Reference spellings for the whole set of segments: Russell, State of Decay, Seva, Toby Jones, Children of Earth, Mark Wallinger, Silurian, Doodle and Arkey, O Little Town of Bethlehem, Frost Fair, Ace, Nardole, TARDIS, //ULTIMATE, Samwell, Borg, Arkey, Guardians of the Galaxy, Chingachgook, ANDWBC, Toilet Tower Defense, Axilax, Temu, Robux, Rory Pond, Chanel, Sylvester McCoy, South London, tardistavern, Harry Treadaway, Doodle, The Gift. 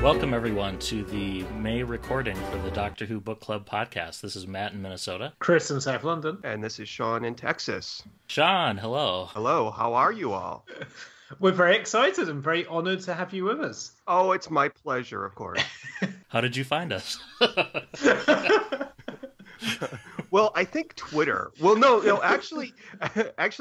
Welcome, everyone, to the May recording for the Doctor Who Book Club podcast. This is Matt in Minnesota. Chris in South London. And this is Sean in Texas. Sean, hello. Hello. How are you all? We're very excited and very honored to have you with us. Oh, it's my pleasure, of course. How did you find us? Well, I think Twitter. Well, no, actually,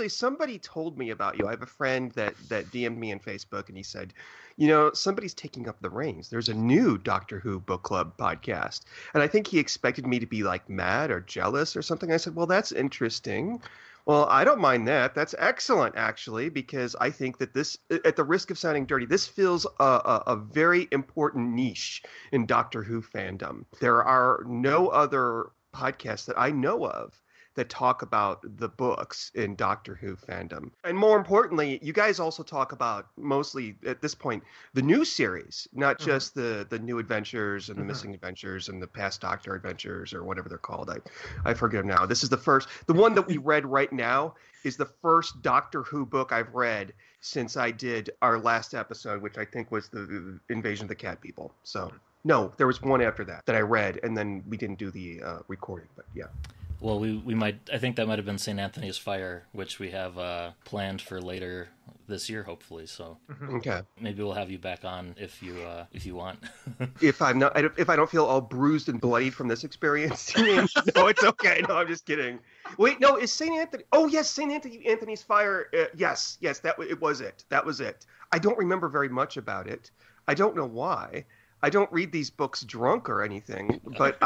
somebody told me about you. I have a friend that DM'd me on Facebook, and he said, you know, somebody's taking up the reins. There's a new Doctor Who Book Club podcast. And I think he expected me to be, like, mad or jealous or something. I said, well, that's interesting. Well, I don't mind that. That's excellent, actually, because I think that this, at the risk of sounding dirty, this fills a very important niche in Doctor Who fandom. There are no other podcasts that I know of that talk about the books in Doctor Who fandom. And more importantly, you guys also talk about, mostly at this point, the new series, not just the new adventures and the missing adventures and the past Doctor adventures or whatever they're called. I forget them now. This is the first. The one that we read right now is the first Doctor Who book I've read since I did our last episode, which I think was the Invasion of the Cat People. So no, there was one after that I read, and then we didn't do the recording, but yeah. Well, we might, I think that might have been St. Anthony's Fire, which we have planned for later this year, hopefully. So okay, maybe we'll have you back on if you want. if I don't feel all bruised and bloodied from this experience. No, it's okay. No, I'm just kidding. Wait, no, is St. Anthony? Oh yes, St. Anthony's Fire. Yes, that was it. That was it. I don't remember very much about it. I don't know why. I don't read these books drunk or anything, but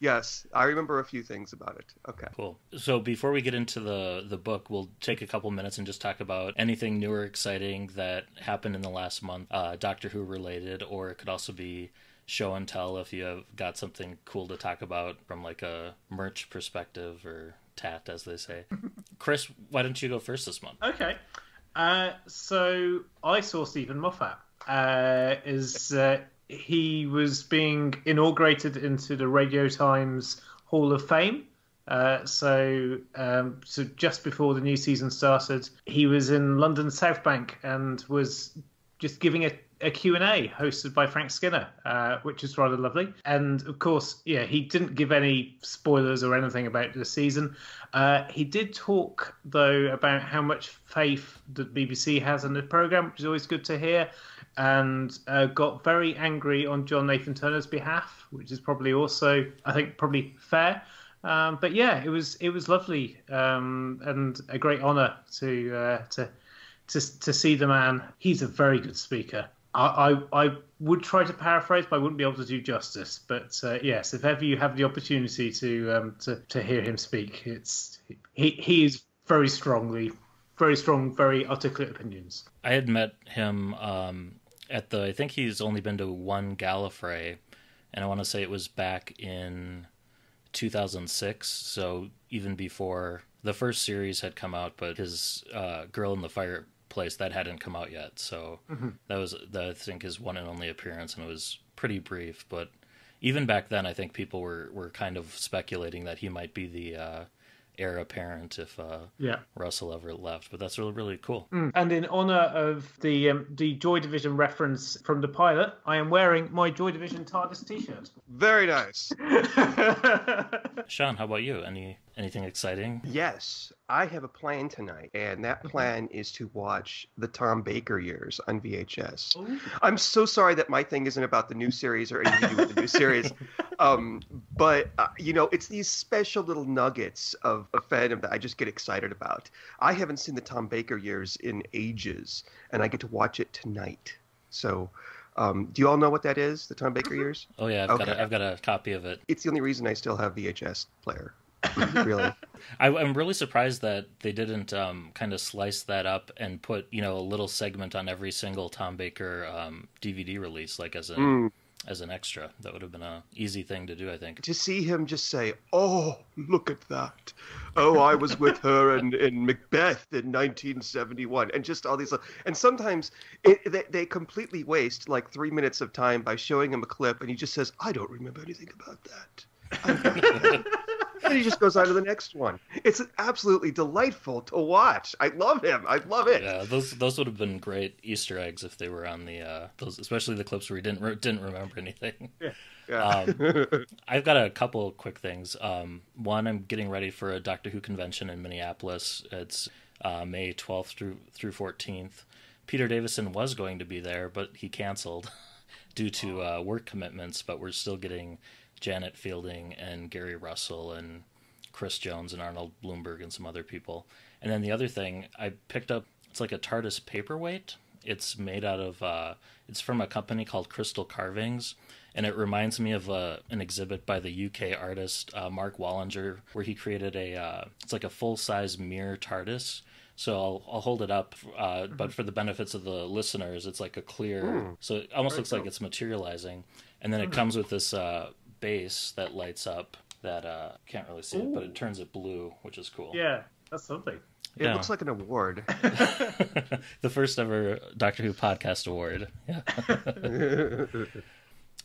yes, I remember a few things about it. Okay. Cool. So before we get into the book, we'll take a couple minutes and just talk about anything new or exciting that happened in the last month, Doctor Who related, or it could also be show and tell if you have got something cool to talk about from like a merch perspective or tat, as they say. Chris, why don't you go first this month? Okay. So I saw Steven Moffat. He was being inaugurated into the Radio Times Hall of Fame. So just before the new season started, he was in London South Bank and was just giving a Q&A hosted by Frank Skinner, which is rather lovely. And of course, yeah, he didn't give any spoilers or anything about the season. He did talk, though, about how much faith the BBC has in the programme, which is always good to hear. And got very angry on John Nathan Turner's behalf, which is probably also, I think, probably fair. But yeah, it was lovely and a great honour to see the man. He's a very good speaker. I would try to paraphrase, but I wouldn't be able to do justice. But yes, if ever you have the opportunity to hear him speak, he is very strongly, very strong, very articulate opinions. I had met him I think he's only been to one Gallifrey, and I want to say it was back in 2006, so even before the first series had come out, but his Girl in the Fireplace, that hadn't come out yet, so that was, I think, his one and only appearance, and it was pretty brief, but even back then, I think people were kind of speculating that he might be the heir apparent if Russell ever left, but that's really, really cool. And in honor of the Joy Division reference from the pilot, I am wearing my Joy Division TARDIS t-shirt. Very nice. Sean, how about you? Anything exciting? Yes, I have a plan tonight, and that plan is to watch the Tom Baker years on VHS. Ooh. I'm so sorry that my thing isn't about the new series or anything to do with the new series. But you know, it's these special little nuggets of fandom that I just get excited about. I haven't seen the Tom Baker years in ages, and I get to watch it tonight. So, do you all know what that is, the Tom Baker years? Oh yeah, I've got a copy of it. It's the only reason I still have VHS player. Really, I'm really surprised that they didn't kind of slice that up and put, you know, a little segment on every single Tom Baker DVD release, like as an extra. That would have been an easy thing to do, I think. To see him just say, "Oh, look at that! Oh, I was with her in Macbeth in 1971," and just all these. And sometimes they completely waste like 3 minutes of time by showing him a clip, and he just says, "I don't remember anything about that." And he just goes on to the next one. It's absolutely delightful to watch. I love him. I love it. Yeah, those would have been great Easter eggs if they were on the those, especially the clips where he didn't remember anything. Yeah. Yeah. I've got a couple quick things. One, I'm getting ready for a Doctor Who convention in Minneapolis. It's May 12th through 14th. Peter Davison was going to be there, but he canceled due to work commitments. But we're still getting Janet Fielding and Gary Russell and Chris Jones and Arnold Bloomberg and some other people. And then the other thing I picked up, it's like a TARDIS paperweight. It's made out of, it's from a company called Crystal Carvings, and it reminds me of an exhibit by the UK artist Mark Wallinger, where he created it's like a full-size mirror TARDIS. So I'll hold it up, but for the benefits of the listeners, it's like a clear, so it almost looks like it's materializing. And then it comes with this base that lights up that can't really see it, but it turns it blue, which is cool. Yeah, that's something. It looks like an award. The first ever Doctor Who podcast award. Yeah.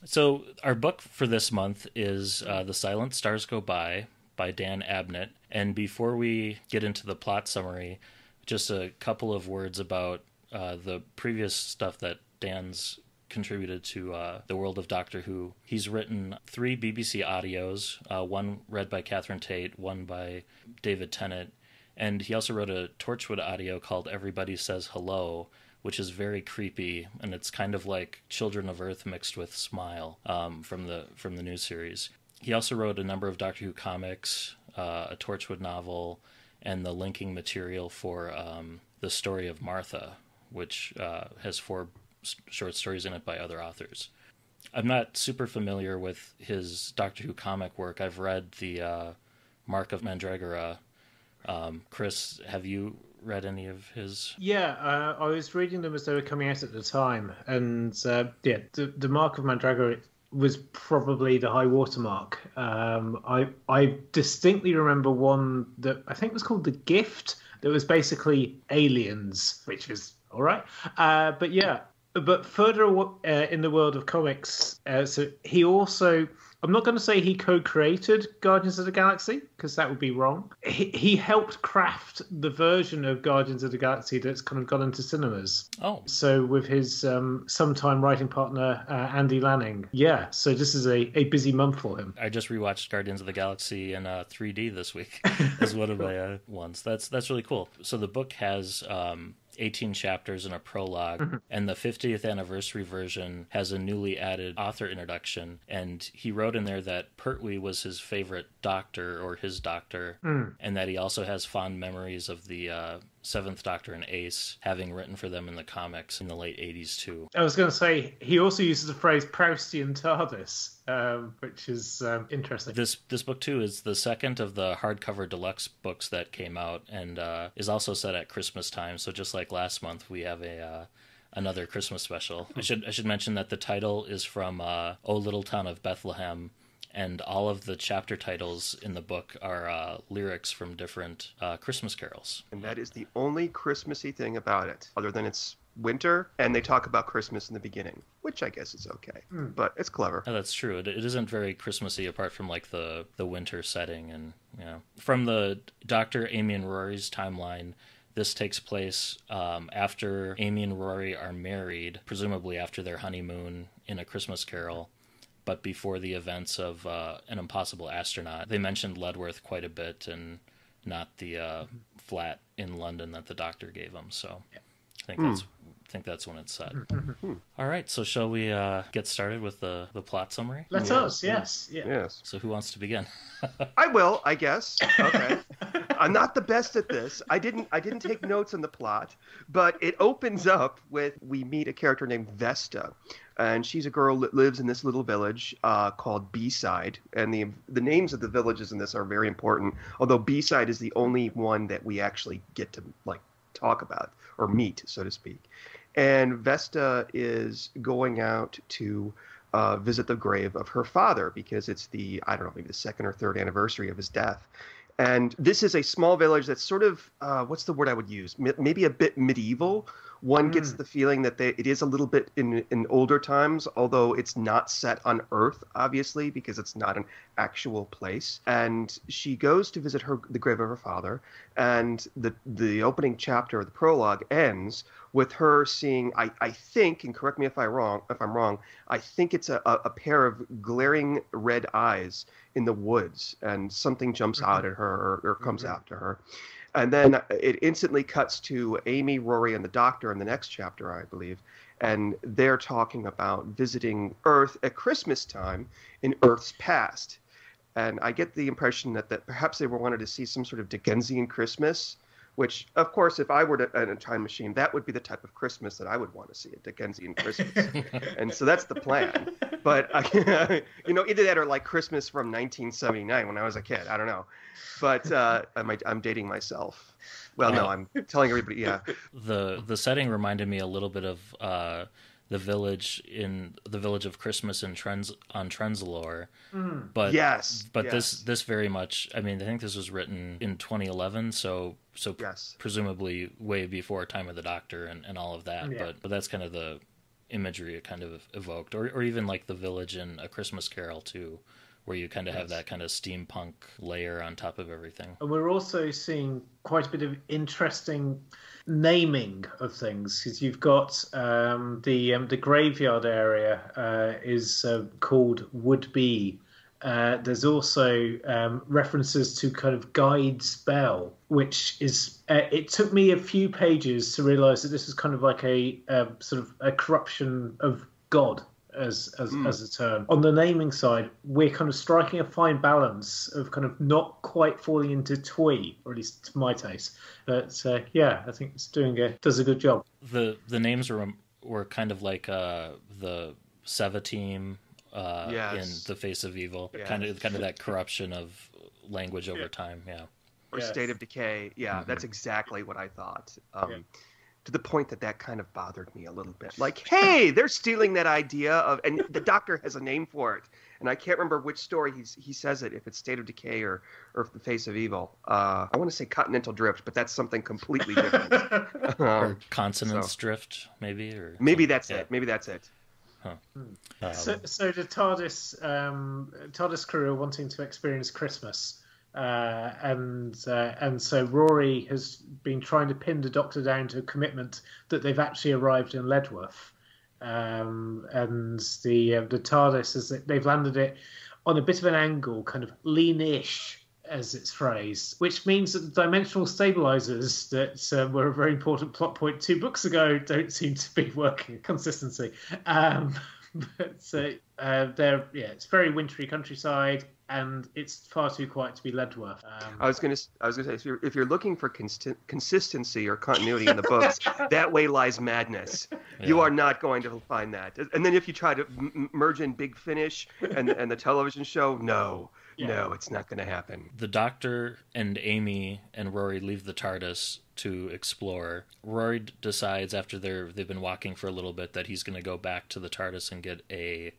So our book for this month is The Silent Stars Go by Dan Abnett. And before we get into the plot summary, just a couple of words about the previous stuff that Dan's contributed to the world of Doctor Who. He's written 3 BBC audios, one read by Catherine Tate, one by David Tennant, and he also wrote a Torchwood audio called Everybody Says Hello, which is very creepy, and it's kind of like Children of Earth mixed with Smile from the new series. He also wrote a number of Doctor Who comics, a Torchwood novel, and the linking material for The Story of Martha, which has 4 short stories in it by other authors. I'm not super familiar with his Doctor Who comic work. I've read the Mark of Mandragora. Chris, have you read any of his? Yeah, I was reading them as they were coming out at the time, and the Mark of Mandragora was probably the high watermark. I distinctly remember one that I think was called The Gift, that was basically aliens, which was all right, but yeah. But further in the world of comics, so he also, I'm not going to say he co-created Guardians of the Galaxy, because that would be wrong. He helped craft the version of Guardians of the Galaxy that's kind of gone into cinemas. Oh. So with his sometime writing partner, Andy Lanning. Yeah, so this is a busy month for him. I just rewatched Guardians of the Galaxy in 3D this week as one of my ones. That's really cool. So the book has 18 chapters and a prologue, and the 50th anniversary version has a newly added author introduction, and he wrote in there that Pertwee was his favorite doctor, or his doctor, and that he also has fond memories of the Seventh Doctor and Ace, having written for them in the comics in the late 80s too. I was going to say, he also uses the phrase Proustian TARDIS, which is interesting. This book too is the second of the hardcover deluxe books that came out, and is also set at Christmas time. So just like last month, we have a another Christmas special. I should mention that the title is from O Little Town of Bethlehem, and all of the chapter titles in the book are lyrics from different Christmas carols. And that is the only Christmassy thing about it, other than it's winter and they talk about Christmas in the beginning, which I guess is okay, but it's clever. Oh, that's true. It isn't very Christmassy apart from like the winter setting. And you know, from the Doctor, Amy and Rory's timeline, this takes place after Amy and Rory are married, presumably after their honeymoon in A Christmas Carol, but before the events of An Impossible Astronaut. They mentioned Leadworth quite a bit, and not the flat in London that the Doctor gave them. So I think that's I think that's when it's set. All right, so shall we get started with the plot summary? Let us. So who wants to begin? I will, I guess. Okay. I'm not the best at this. I didn't take notes on the plot, but it opens up with we meet a character named Vesta. And she's a girl that lives in this little village called B-Side. And the names of the villages in this are very important, although B-Side is the only one that we actually get to like talk about or meet, so to speak. And Vesta is going out to visit the grave of her father because it's the, I don't know, maybe the second or third anniversary of his death. And this is a small village that's sort of, what's the word I would use? Maybe a bit medieval. One gets the feeling that it is a little bit in older times, although it's not set on Earth, obviously, because it's not an actual place. And she goes to visit the grave of her father, and the opening chapter of the prologue ends with her seeing, I think, and correct me if I'm wrong, I think it's a pair of glaring red eyes in the woods, and something jumps out at her or comes after her. And then it instantly cuts to Amy, Rory, and the doctor in the next chapter, I believe. And they're talking about visiting Earth at Christmas time in Earth's past. And I get the impression that perhaps they wanted to see some sort of Dickensian Christmas, which, of course, if I were in a time machine, that would be the type of Christmas that I would want to see, a Dickensian Christmas. And so that's the plan. But, either that or like Christmas from 1979 when I was a kid. I don't know. But I'm dating myself. Well, no, I'm telling everybody, yeah. The setting reminded me a little bit of the village of Christmas in Trenzalore. But yes. This very much, I mean, I think this was written in 2011, so yes, presumably way before Time of the Doctor and all of that. Yeah. But that's kind of the imagery it kind of evoked, or even like the village in A Christmas Carol too, where you kind of have that kind of steampunk layer on top of everything. And we're also seeing quite a bit of interesting naming of things, because you've got the graveyard area is called Woodby. There's also references to kind of Guide's Bell, which is, it took me a few pages to realise that this is kind of like a sort of a corruption of God as a term. On the naming side, we're kind of striking a fine balance of kind of not quite falling into twee, or at least to my taste. But yeah, I think it's does a good job. The names were kind of like the Seva team in the Face of Evil, kind of that corruption of language over time. Yeah, or State of Decay. Yeah, that's exactly what I thought. To the point that kind of bothered me a little bit. Like, hey, they're stealing that idea of, and the doctor has a name for it. And I can't remember which story he says it, if it's State of Decay or the Face of Evil. I want to say Continental Drift, but that's something completely different. Or Consonance Drift, maybe? Maybe that's it. Huh. So the TARDIS crew are wanting to experience Christmas. And so Rory has been trying to pin the doctor down to a commitment that they've actually arrived in Leadworth, and the TARDIS is that they've landed it on a bit of an angle, kind of lean-ish, as it's phrased, which means that the dimensional stabilizers that were a very important plot point 2 books ago don't seem to be working consistently. It's very wintry countryside, and it's far too quiet to be Leadworth. I was gonna say, if you're looking for consistency or continuity in the books, that way lies madness. Yeah. You are not going to find that. And then if you try to merge in Big Finish and the television show, no, it's not going to happen. The Doctor and Amy and Rory leave the TARDIS to explore. Rory decides after they've been walking for a little bit that he's going to go back to the TARDIS and get a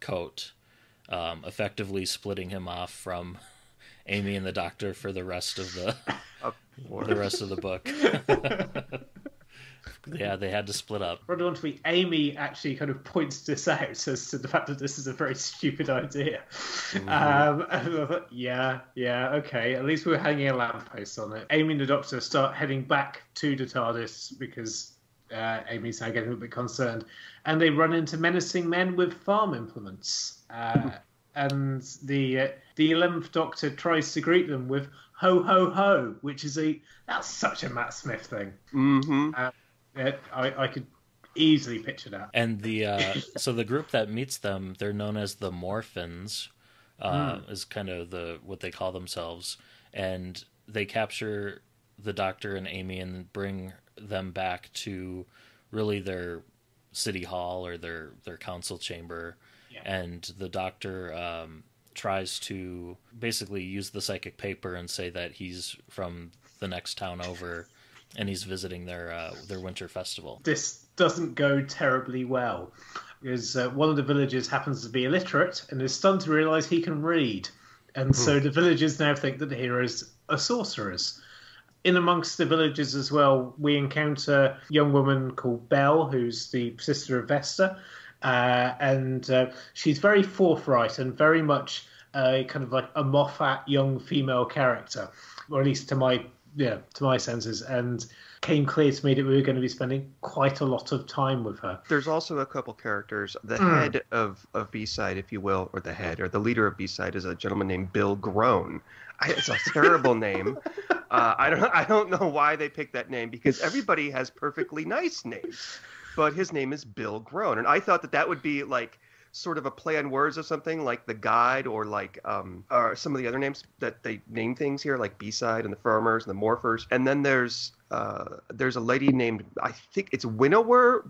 coat, effectively splitting him off from Amy and the Doctor for the rest of the book. Yeah, they had to split up. Amy actually kind of points this out as to the fact that this is a very stupid idea. Okay, at least we were hanging a lamppost on it. Amy and the Doctor start heading back to the TARDIS because Amy's now getting a bit concerned, and they run into menacing men with farm implements, and the 11th Doctor tries to greet them with ho ho ho, which is that's such a Matt Smith thing. I could easily picture that. And the so the group that meets them, they're known as the Morphans, is kind of the what they call themselves. And they capture the Doctor and Amy and bring them back to really their city hall or their council chamber. Yeah. And the Doctor tries to basically use the psychic paper and say that he's from the next town over and he's visiting their winter festival. This doesn't go terribly well because one of the villagers happens to be illiterate and is stunned to realize he can read. And so the villagers now think that the heroes are sorcerers. In amongst the villagers as well, we encounter a young woman called Belle, who's the sister of Vesta. And she's very forthright and very much kind of like a Moffat young female character, or at least to my senses, and came clear to me that we were going to be spending quite a lot of time with her. There's also a couple characters. The head of B-Side, if you will, or the leader of B-Side is a gentleman named Bill Groan. It's a terrible name. I don't know why they picked that name, because everybody has perfectly nice names. But his name is Bill Groan. And I thought that would be like sort of a play on words or something, like The Guide or like or some of the other names that they name things here, like B-Side and the Farmers and the Morphers. And then there's a lady named, I think it's Winnower.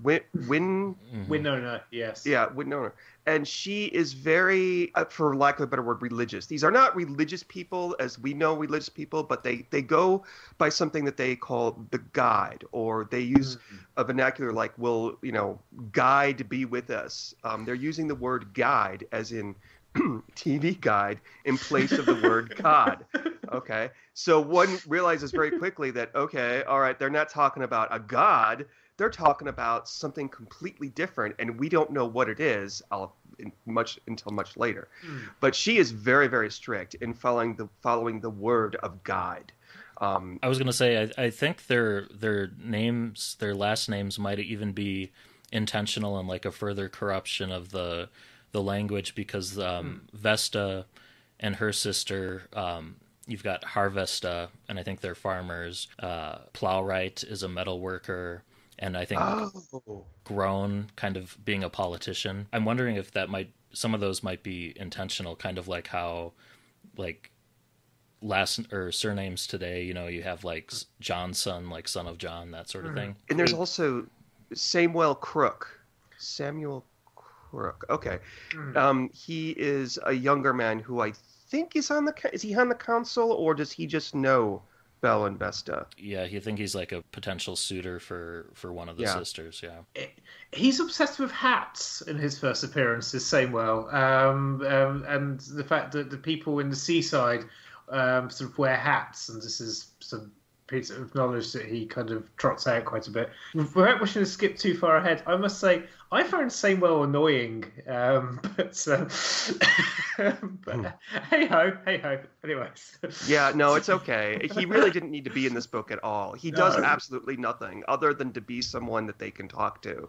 Winona, yes. Yeah, Winnower. And she is very, for lack of a better word, religious. These are not religious people as we know religious people, but they go by something that they call the guide, or they use a vernacular like, will, you know, guide be with us. They're using the word guide as in TV guide in place of the word God. Okay. So one realizes very quickly that, okay, all right, they're not talking about a God. They're talking about something completely different, and we don't know what it is until much later. But she is very, very strict in following the word of God. I was going to say, I think their names, their last names might even be intentional and like a further corruption of the language, because Vesta and her sister, you've got Harvesta, and I think they're farmers. Plowright is a metal worker. And I think Groan kind of being a politician. I'm wondering if that some of those might be intentional, kind of like how like last or surnames today, you know, you have like Johnson, like son of John, that sort of thing. And there's also Samuel Crook. Okay. He is a younger man who I think is he on the council, or does he just know Belle and Vesta? Yeah, you think he's like a potential suitor for one of the sisters, yeah. He's obsessed with hats in his first appearance, is Samwell. And the fact that the people in the seaside sort of wear hats, and this is some piece of knowledge that he kind of trots out quite a bit. Without wishing to skip too far ahead, I must say, I found Samwell annoying, but hey-ho. Anyways. Yeah, no, it's okay. He really didn't need to be in this book at all. He does absolutely nothing other than to be someone that they can talk to.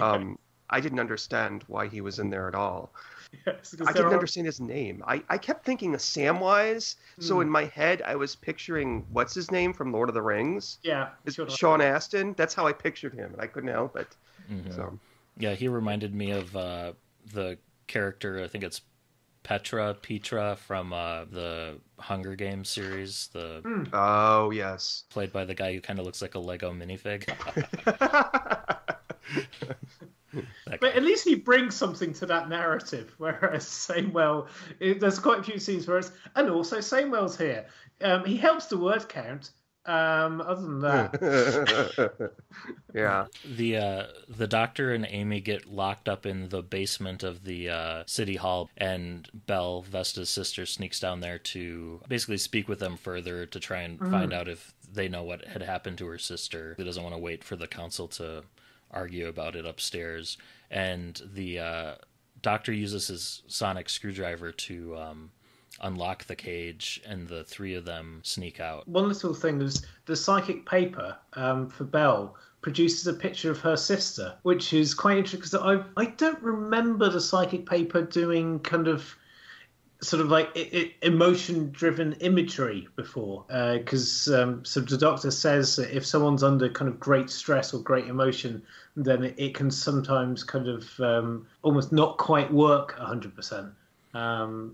I didn't understand why he was in there at all. Yes, I didn't understand his name. I kept thinking of Samwise, so in my head I was picturing what's his name from Lord of the Rings. Yeah, Sean Astin. That's how I pictured him, and I couldn't help it. So. Yeah, he reminded me of the character. I think it's Petra from the Hunger Games series. Oh yes, played by the guy who kind of looks like a Lego minifig. But at least he brings something to that narrative, whereas Samwell, there's quite a few scenes where it's, and also Samwell's here. He helps the word count. Other than that. Yeah. The Doctor and Amy get locked up in the basement of the city hall, and Belle, Vesta's sister, sneaks down there to basically speak with them further to try and find out if they know what had happened to her sister. She doesn't want to wait for the council to argue about it upstairs, and the Doctor uses his sonic screwdriver to unlock the cage, and the three of them sneak out. One little thing is the psychic paper for Belle produces a picture of her sister, which is quite interesting because I don't remember the psychic paper doing kind of sort of like emotion-driven imagery before, because so the Doctor says that if someone's under kind of great stress or great emotion, then it can sometimes kind of almost not quite work 100%.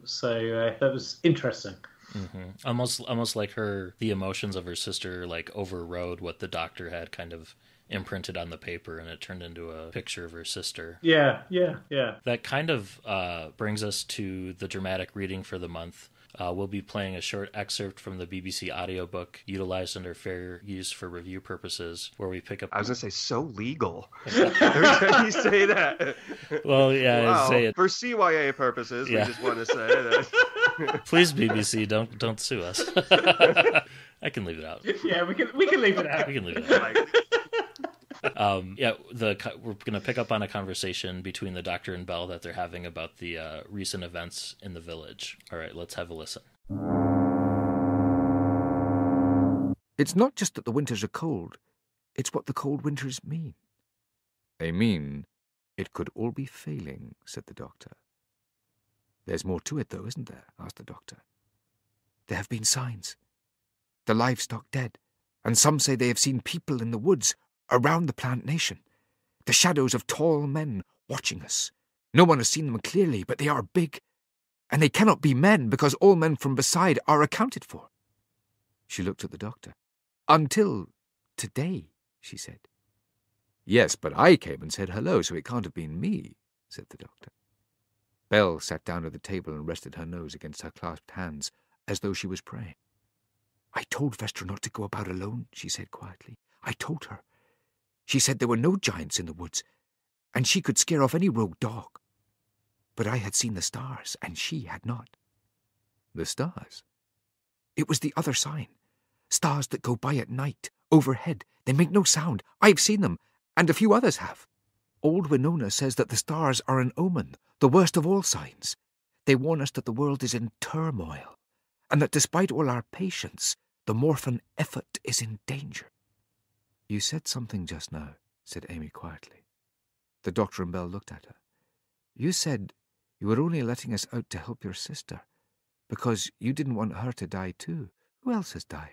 So that was interesting. Mm-hmm. Almost like the emotions of her sister like overrode what the Doctor had kind of imprinted on the paper, and it turned into a picture of her sister. Yeah. That kind of brings us to the dramatic reading for the month. We'll be playing a short excerpt from the BBC audiobook utilized under fair use for review purposes, where we pick up... I was going to say, so legal. Every time you say that. Well, yeah, wow. Say it. For CYA purposes, yeah. We just want to say that. Please, BBC, don't sue us. I can leave it out. Yeah, we can leave it out. We can leave it out. We're going to pick up on a conversation between the Doctor and Belle that they're having about the recent events in the village. All right, let's have a listen. It's not just that the winters are cold. It's what the cold winters mean. They mean it could all be failing, said the Doctor. There's more to it, though, isn't there? Asked the Doctor. There have been signs. The livestock dead, and some say they have seen people in the woods around the plant nation, the shadows of tall men watching us. No one has seen them clearly, but they are big, and they cannot be men because all men from beside are accounted for. She looked at the Doctor. Until today, she said. Yes, but I came and said hello, so it can't have been me, said the Doctor. Belle sat down at the table and rested her nose against her clasped hands, as though she was praying. I told Vesta not to go about alone, she said quietly. I told her. She said there were no giants in the woods, and she could scare off any rogue dog. But I had seen the stars, and she had not. The stars? It was the other sign. Stars that go by at night, overhead. They make no sound. I've seen them, and a few others have. Old Winona says that the stars are an omen, the worst of all signs. They warn us that the world is in turmoil, and that despite all our patience, the Morphan effort is in danger. You said something just now, said Amy quietly. The Doctor and Belle looked at her. You said you were only letting us out to help your sister, because you didn't want her to die too. Who else has died?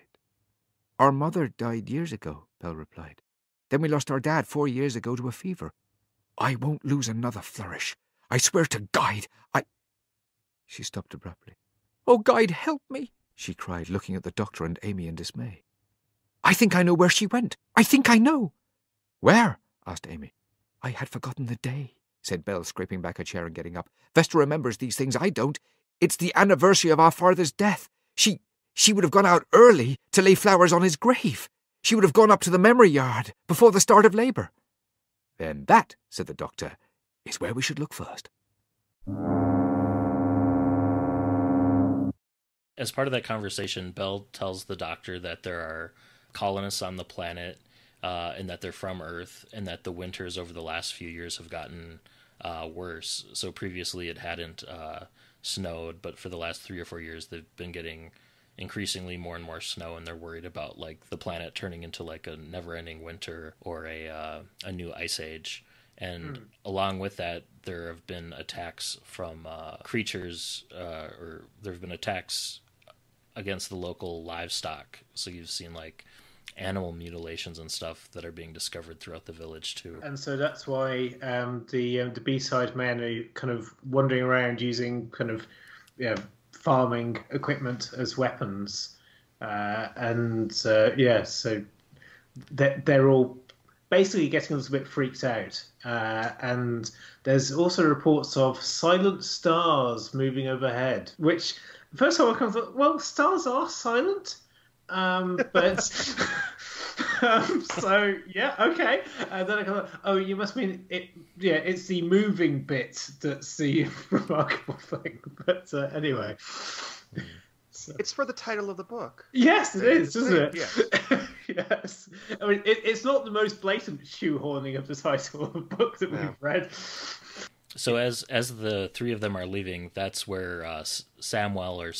Our mother died years ago, Belle replied. Then we lost our dad 4 years ago to a fever. I won't lose another flourish. I swear to God, She stopped abruptly. Oh, God, help me, she cried, looking at the Doctor and Amy in dismay. I think I know where she went. I think I know. Where? Asked Amy. I had forgotten the day, said Belle, scraping back her chair and getting up. Vesta remembers these things. I don't. It's the anniversary of our father's death. She would have gone out early to lay flowers on his grave. She would have gone up to the memory yard before the start of labour. Then that, said the Doctor, is where we should look first. As part of that conversation, Belle tells the Doctor that there are colonists on the planet and that they're from Earth, and that the winters over the last few years have gotten worse. So previously it hadn't snowed, but for the last 3 or 4 years they've been getting increasingly more and more snow, and they're worried about like the planet turning into like a never-ending winter or a new ice age. And along with that, there have been attacks from creatures or there have been attacks against the local livestock. So you've seen like animal mutilations and stuff that are being discovered throughout the village too. And so that's why the B-side men are kind of wandering around using kind of farming equipment as weapons, so they're all basically getting a little bit freaked out. And there's also reports of silent stars moving overhead, which first of all, I kind of thought, well, stars are silent, but so yeah, okay. And then I kind of thought, oh, you must mean it? Yeah, it's the moving bit that's the remarkable thing. But anyway, so. It's for the title of the book. Yes, it is, isn't it? Yeah. Yes, I mean it's not the most blatant shoehorning of the title of a book that we've read. So as the three of them are leaving, that's where Samwell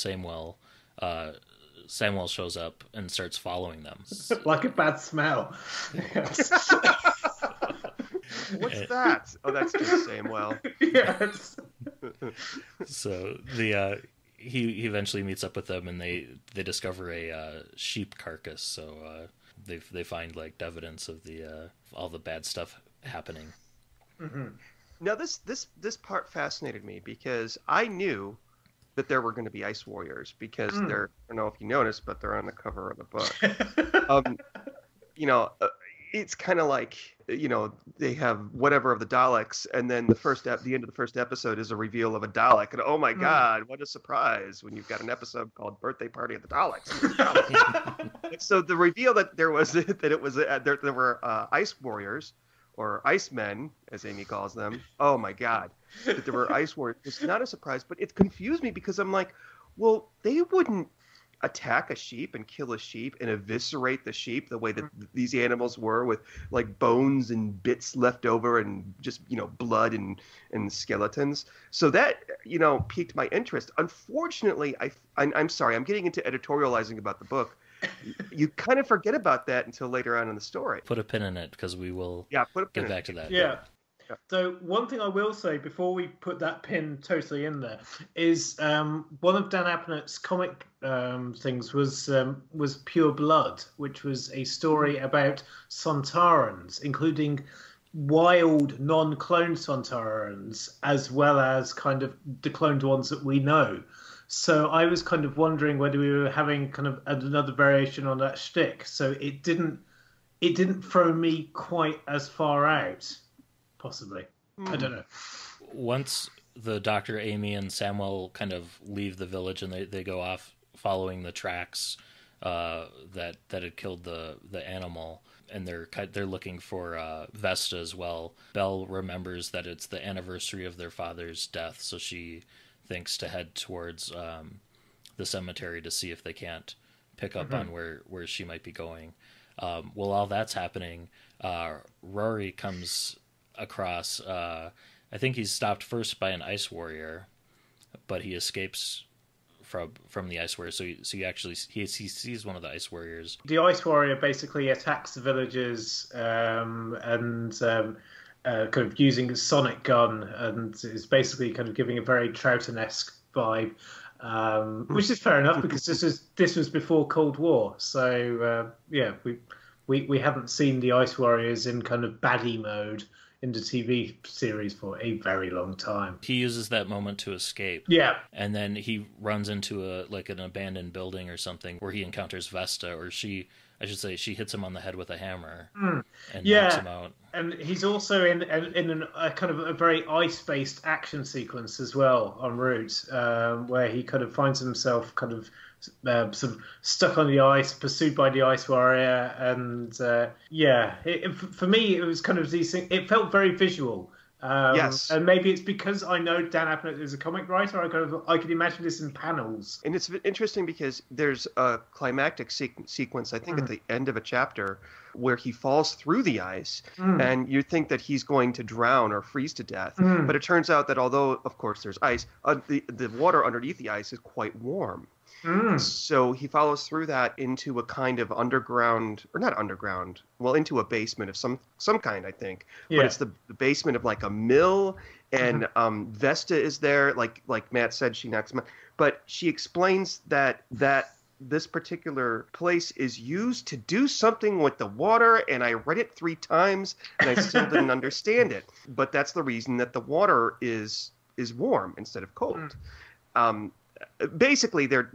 shows up and starts following them. Like a bad smell. Yes. What's that? Oh, that's just Samwell. Yes. So the he eventually meets up with them, and they discover a sheep carcass. So they find like evidence of the all the bad stuff happening. Mm-hmm. Now this part fascinated me because I knew that there were going to be ice warriors because they're, I don't know if you noticed, but they're on the cover of the book. You know, it's kind of like, you know, they have whatever of the Daleks, and then the end of the first episode is a reveal of a Dalek, and oh my God, what a surprise when you've got an episode called Birthday Party of the Daleks. So the reveal that there were ice warriors, or Icemen, as Amy calls them. Oh my God, that there were ice warriors. It's not a surprise, but it confused me because I'm like, well, they wouldn't attack a sheep and kill a sheep and eviscerate the sheep the way that these animals were, with like bones and bits left over and just, you know, blood and skeletons. So that, you know, piqued my interest. Unfortunately, I'm sorry, I'm getting into editorializing about the book. You kind of forget about that until later on in the story. Put a pin in it, because we will get back to that. Yeah. So one thing I will say before we put that pin totally in there is one of Dan Abnett's comic things was Pure Blood, which was a story about Sontarans, including wild non-cloned Sontarans, as well as kind of the cloned ones that we know. So I was kind of wondering whether we were having kind of another variation on that shtick. So it didn't throw me quite as far out, possibly. I don't know. Once the Doctor, Amy, and Samwell kind of leave the village and they go off following the tracks that had killed the animal, and they're looking for Vesta as well. Belle remembers that it's the anniversary of their father's death, so she thinks to head towards the cemetery to see if they can't pick up on where she might be going. While all that's happening, Rory comes across, I think he's stopped first by an ice warrior, but he escapes from the ice warrior. So he sees one of the ice warriors. The ice warrior basically attacks the villagers kind of using a sonic gun, and is basically kind of giving a very Troughton-esque vibe, which is fair enough because this was before Cold War. So we haven't seen the Ice Warriors in kind of baddie mode in the TV series for a very long time. He uses that moment to escape. Yeah, and then he runs into an abandoned building or something where he encounters Vesta, or she hits him on the head with a hammer and knocks him out. And he's also in a kind of a very ice-based action sequence as well en route, where he kind of finds himself kind of sort of stuck on the ice, pursued by the ice warrior. And for me, it was kind of these things. It felt very visual. Yes, and maybe it's because I know Dan Abnett is a comic writer. I could imagine this in panels. And it's interesting because there's a climactic sequence, I think, at the end of a chapter where he falls through the ice, and you think that he's going to drown or freeze to death, but it turns out that although, of course, there's ice, the water underneath the ice is quite warm. So he follows through that into a kind of into a basement of some kind, I think. Yeah. But it's the basement of like a mill, and Vesta is there, like Matt said, she knocks him out. But she explains that this particular place is used to do something with the water, and I read it 3 times and I still didn't understand it. But that's the reason that the water is warm instead of cold. Basically, they're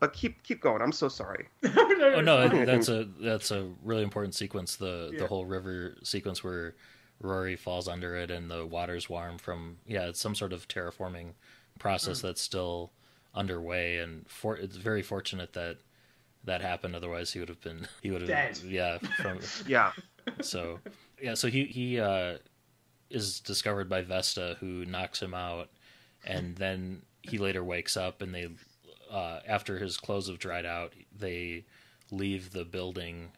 but keep going. I'm so sorry. No, that's a really important sequence. The whole river sequence where Rory falls under it and the water's warm from it's some sort of terraforming process that's still underway. And it's very fortunate that happened. Otherwise, he would have dead. So he is discovered by Vesta, who knocks him out, and then he later wakes up, and they, after his clothes have dried out, they leave the building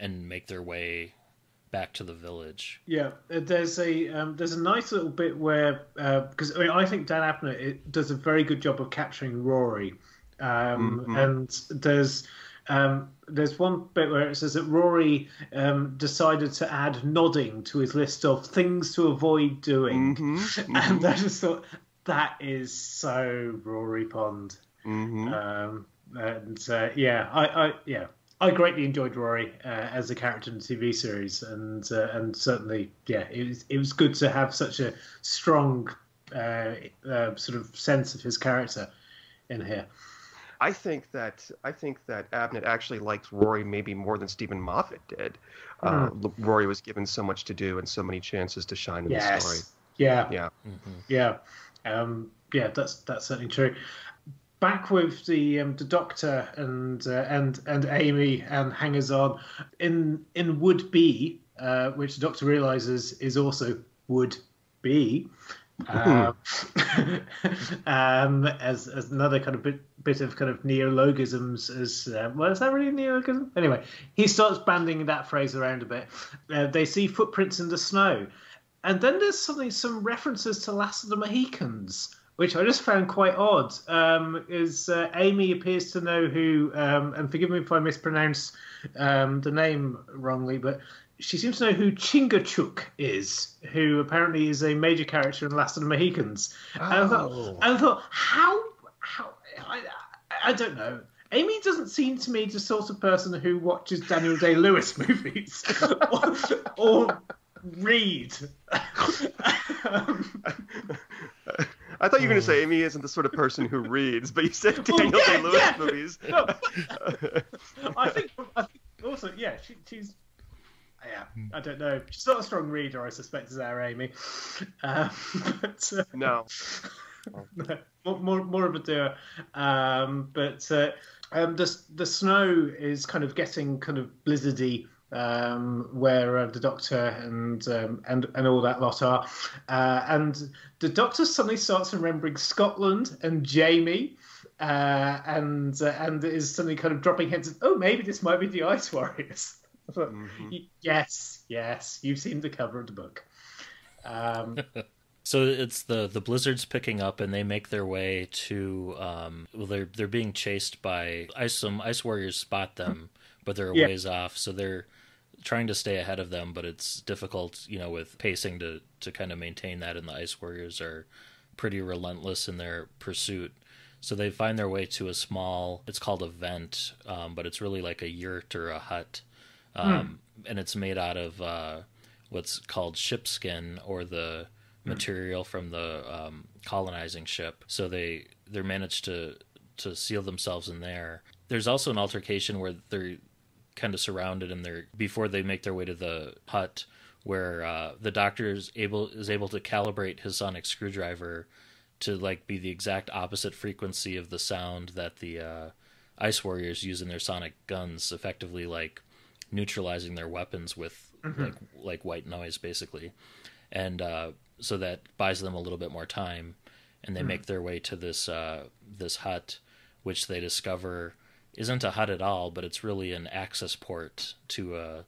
and make their way back to the village. Yeah, there's a nice little bit where, because I think Dan Abnett does a very good job of capturing Rory, and there's one bit where it says that Rory decided to add nodding to his list of things to avoid doing, and I just thought, that is so Rory Pond. Mm-hmm. I greatly enjoyed Rory as a character in the TV series, and certainly, yeah, it was good to have such a strong sort of sense of his character in here. I think that Abnett actually liked Rory maybe more than Steven Moffat did. Rory was given so much to do and so many chances to shine in the story. That's certainly true. Back with the Doctor and Amy and hangers-on in Would Be, which the Doctor realizes is also Would Be, as another kind of bit of kind of neologisms. Is that really a neologism? Anyway, he starts banding that phrase around a bit. They see footprints in the snow, and then there's some references to Last of the Mohicans, which I just found quite odd. Amy appears to know who, and forgive me if I mispronounce the name wrongly, but she seems to know who Chingachgook is, who apparently is a major character in Last of the Mohicans. Oh. And I thought, how? I don't know. Amy doesn't seem to me the sort of person who watches Daniel Day-Lewis movies or read. I thought you were going to say Amy isn't the sort of person who reads, but you said Daniel Day-Lewis movies. No. I think also, yeah, she's... Yeah, I don't know. She's not a strong reader, I suspect, is our Amy. No. More of a doer. The snow is kind of getting kind of blizzardy, where the Doctor and all that lot are, and the Doctor suddenly starts remembering Scotland and Jamie, and is suddenly kind of dropping hints of, oh, maybe this might be the Ice Warriors. Mm-hmm. Yes, you've seen the cover of the book. So it's the blizzard's picking up, and they make their way to. They're being chased by some Ice Warriors. Spot them, but they're a ways off, so they're trying to stay ahead of them. But it's difficult, with pacing to kind of maintain that. And the Ice Warriors are pretty relentless in their pursuit. So they find their way to a small. It's called a vent, but it's really like a yurt or a hut. And it's made out of what's called ship skin, or the material from the colonizing ship. So they managed to seal themselves in there. There's also an altercation where they're kind of surrounded, and before they make their way to the hut, where the Doctor is able to calibrate his sonic screwdriver to be the exact opposite frequency of the sound that the Ice Warriors use in their sonic guns, effectively neutralizing their weapons with like white noise, basically, and so that buys them a little bit more time, and they make their way to this this hut, which they discover isn't a hut at all, but it's really an access port to a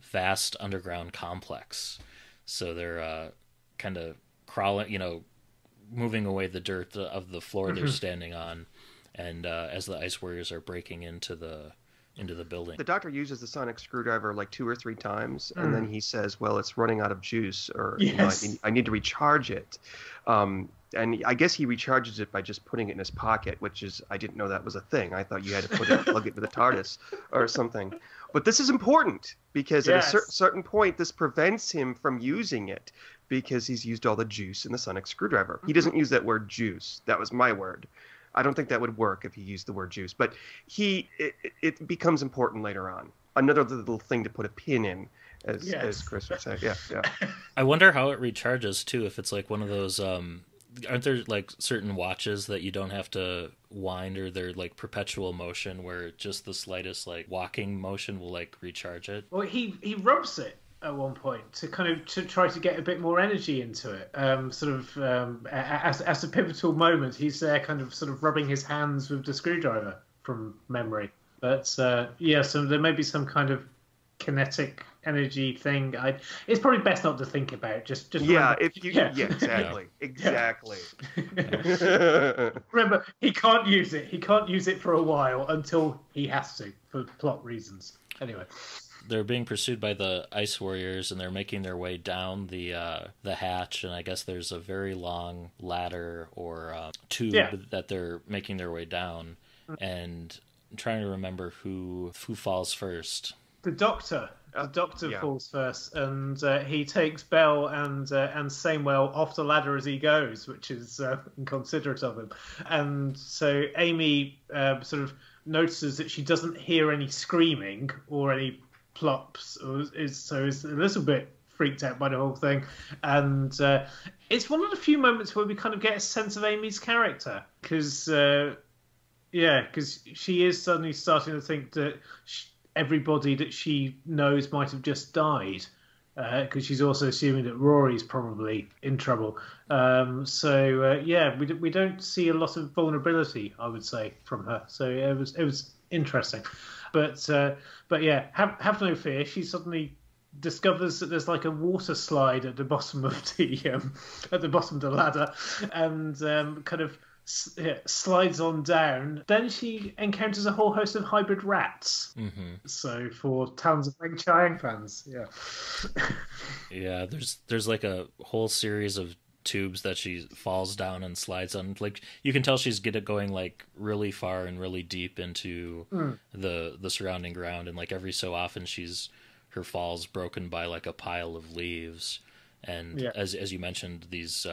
vast underground complex. So they're kind of crawling, moving away the dirt of the floor they're standing on, and as the Ice Warriors are breaking into the building. The Doctor uses the sonic screwdriver 2 or 3 times, and then he says, well, it's running out of juice, or I need to recharge it. And I guess he recharges it by just putting it in his pocket, which is, I didn't know that was a thing. I thought you had to plug it to the TARDIS or something. But this is important, because at a certain point, this prevents him from using it, because he's used all the juice in the sonic screwdriver. He doesn't use that word juice. That was my word. I don't think that would work if he used the word juice, but it becomes important later on. Another little thing to put a pin in, as Chris would say. Yeah. I wonder how it recharges too. If it's one of those, aren't there certain watches that you don't have to wind, or they're perpetual motion, where just the slightest walking motion will recharge it? Well, he rubs it at one point to try to get a bit more energy into it. As a pivotal moment, he's there rubbing his hands with the screwdriver from memory. But so there may be some kind of kinetic energy thing. It's probably best not to think about. Just remember. Exactly. Yeah. Remember, he can't use it. He can't use it for a while, until he has to, for plot reasons. Anyway. they're being pursued by the Ice Warriors, and they're making their way down the hatch. And I guess there's a very long ladder or tube that they're making their way down. And I'm trying to remember who falls first. The doctor falls first, and he takes Belle and Samwell off the ladder as he goes, which is inconsiderate of him. And so Amy sort of notices that she doesn't hear any screaming or any plops, so is a little bit freaked out by the whole thing. And it's one of the few moments where we kind of get a sense of Amy's character, because she is suddenly starting to think that everybody that she knows might have just died, because she's also assuming that Rory's probably in trouble. We don't see a lot of vulnerability, I would say, from her. So it was interesting, but yeah, have no fear. She suddenly discovers that there's like a water slide at the bottom of the ladder, and slides on down. Then she encounters a whole host of hybrid rats. Mm-hmm. So for tons of Feng Chiang fans, yeah, there's like a whole series of tubes that she falls down and slides on. Like you can tell she's going like really far and really deep into the surrounding ground, and like every so often her fall's broken by like a pile of leaves. And as you mentioned, these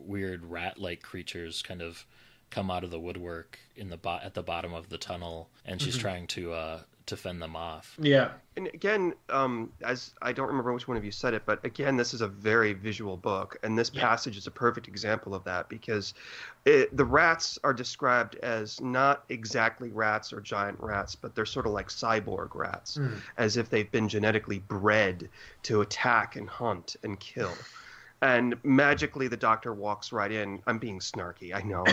weird rat-like creatures kind of come out of the woodwork at the bottom of the tunnel, and she's trying to fend them off. Yeah. And again, as I don't remember which one of you said it, but again, this is a very visual book, and this passage is a perfect example of that, because the rats are described as not exactly rats or giant rats, but they're sort of like cyborg rats, as if they've been genetically bred to attack and hunt and kill. And magically, the doctor walks right in. I'm being snarky, I know.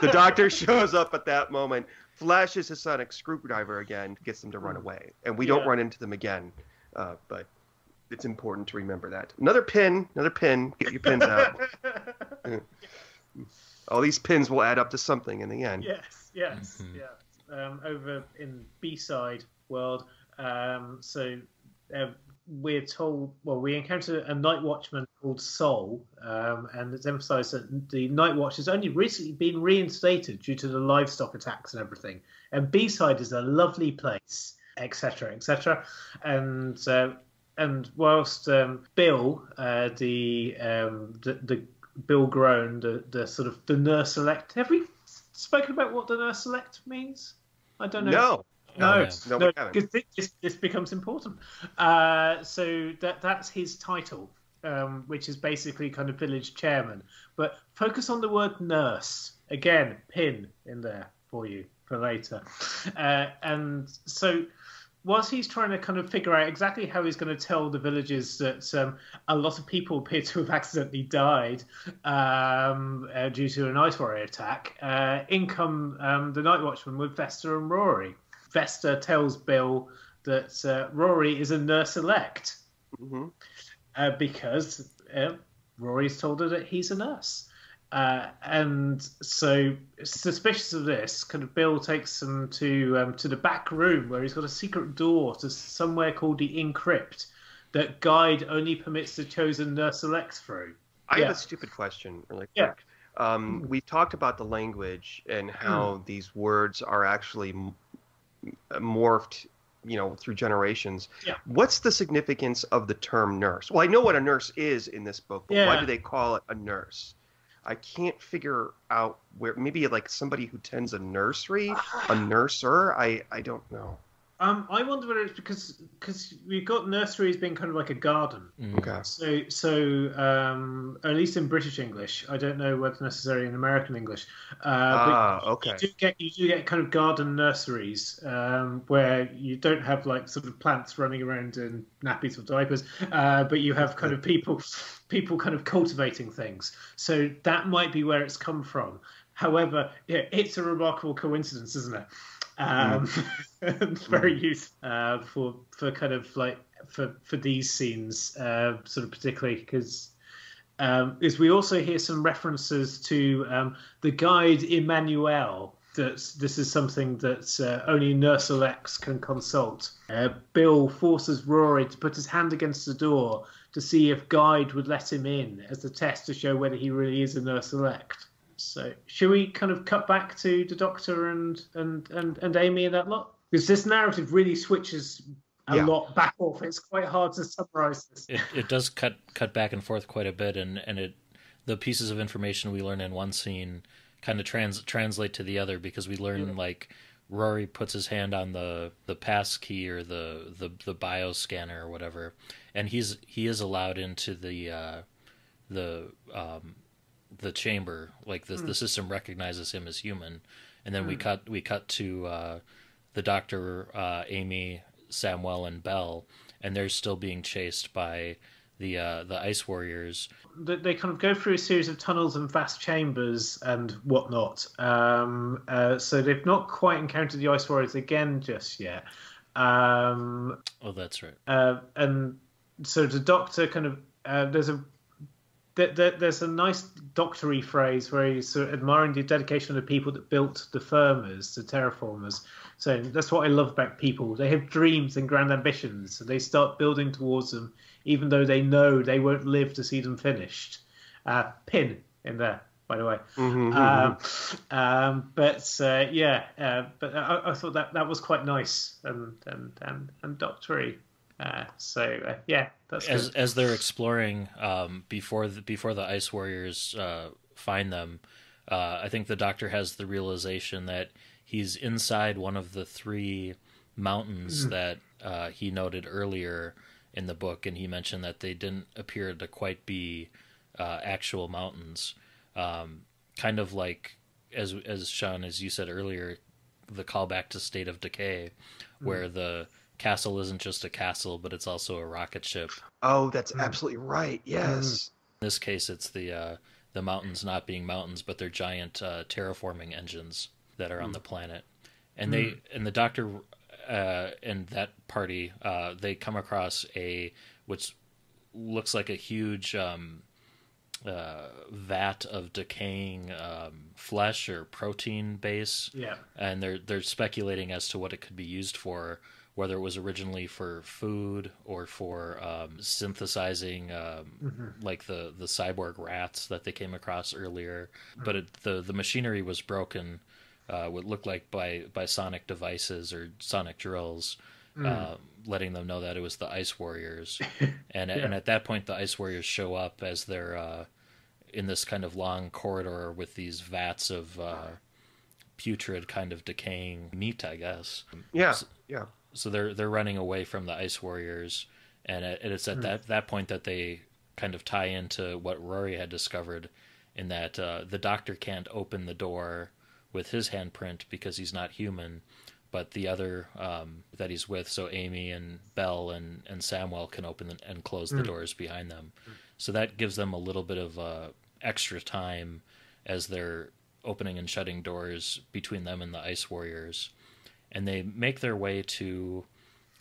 The doctor shows up at that moment, flashes his sonic screwdriver again, gets them to run away. And we don't run into them again, but it's important to remember that. Another pin, get your pins out. All these pins will add up to something in the end. Yes, yeah. Over in B-Side world, we're told, we encounter a night watchman called Sol, and it's emphasized that the night watch has only recently been reinstated due to the livestock attacks and everything. And B-Side is a lovely place, etc., etc. And whilst Bill, the Bill Groan, the sort of the nurse elect, have we spoken about what the nurse elect means? I don't know. No, because this becomes important. So that's his title, which is basically kind of village chairman. But focus on the word nurse. Again, pin in there for you for later. And so whilst he's trying to kind of figure out exactly how he's going to tell the villagers that a lot of people appear to have accidentally died due to an ice warrior attack, in come the night watchman with Vesta and Rory. Vesta tells Bill that Rory is a nurse-elect because Rory's told her that he's a nurse. And so, suspicious of this, kind of Bill takes them to the back room where he's got a secret door to somewhere called the Encrypt that guide only permits the chosen nurse-elect through. I have a stupid question really quick. Yeah. We've talked about the language and how these words are actually morphed, through generations. Yeah. What's the significance of the term nurse? Well, I know what a nurse is in this book, but why do they call it a nurse? I can't figure out where. Maybe like somebody who tends a nursery, a nurser. I don't know. I wonder whether it's because we've got nurseries being kind of like a garden. Okay. So at least in British English, I don't know whether necessarily in American English. But okay. You do get kind of garden nurseries where you don't have like sort of plants running around in nappies or diapers, but you have kind of people kind of cultivating things. So that might be where it's come from. However, it's a remarkable coincidence, isn't it? Very useful for kind of like for these scenes, sort of particularly because we also hear some references to the guide Emmanuel, that this is something that only Nurse Alex can consult. Bill forces Rory to put his hand against the door to see if Guide would let him in as a test to show whether he really is a Nurse Elect. So should we kind of cut back to the Doctor and Amy and that lot? Because this narrative really switches a lot back off. It's quite hard to summarise this. It does cut back and forth quite a bit, and the pieces of information we learn in one scene kind of translate to the other, because we learn like Rory puts his hand on the pass key or the bio scanner or whatever, and he is allowed into the chamber. Like the system recognizes him as human, and then we cut to the Doctor, Amy, Samwell, and Belle, and they're still being chased by the Ice Warriors. They kind of go through a series of tunnels and vast chambers and whatnot. So they've not quite encountered the Ice Warriors again just yet. Oh, that's right. And so the Doctor kind of there's a nice doctory phrase where he's sort of admiring the dedication of the people that built the firmers, the terraformers. So that's what I love about people. They have dreams and grand ambitions. So they start building towards them, even though they know they won't live to see them finished. Pin in there, by the way. Mm-hmm, mm-hmm. But I thought that was quite nice and doctory. That's good. As they're exploring, before the Ice Warriors find them, I think the Doctor has the realization that he's inside one of the three mountains that he noted earlier in the book, and he mentioned that they didn't appear to quite be actual mountains. Kind of like, as Sean, as you said earlier, the callback to State of Decay, where the castle isn't just a castle, but it's also a rocket ship. Oh, that's absolutely right. Yes. In this case, it's the mountains not being mountains, but they're giant terraforming engines that are on the planet. And the Doctor and that party, they come across which looks like a huge vat of decaying flesh or protein base. Yeah. And they're speculating as to what it could be used for, whether it was originally for food or for synthesizing like the cyborg rats that they came across earlier. But the machinery was broken, what looked like by sonic devices or sonic drills, letting them know that it was the Ice Warriors. And at that point, the Ice Warriors show up as they're in this kind of long corridor with these vats of putrid kind of decaying meat, I guess. Yeah, yeah. So they're running away from the Ice Warriors, and it's at that point that they kind of tie into what Rory had discovered, in that the Doctor can't open the door with his handprint because he's not human, but the other that he's with, so Amy and Belle and Samwell, can open and close the doors behind them. So that gives them a little bit of extra time as they're opening and shutting doors between them and the Ice Warriors. And they make their way to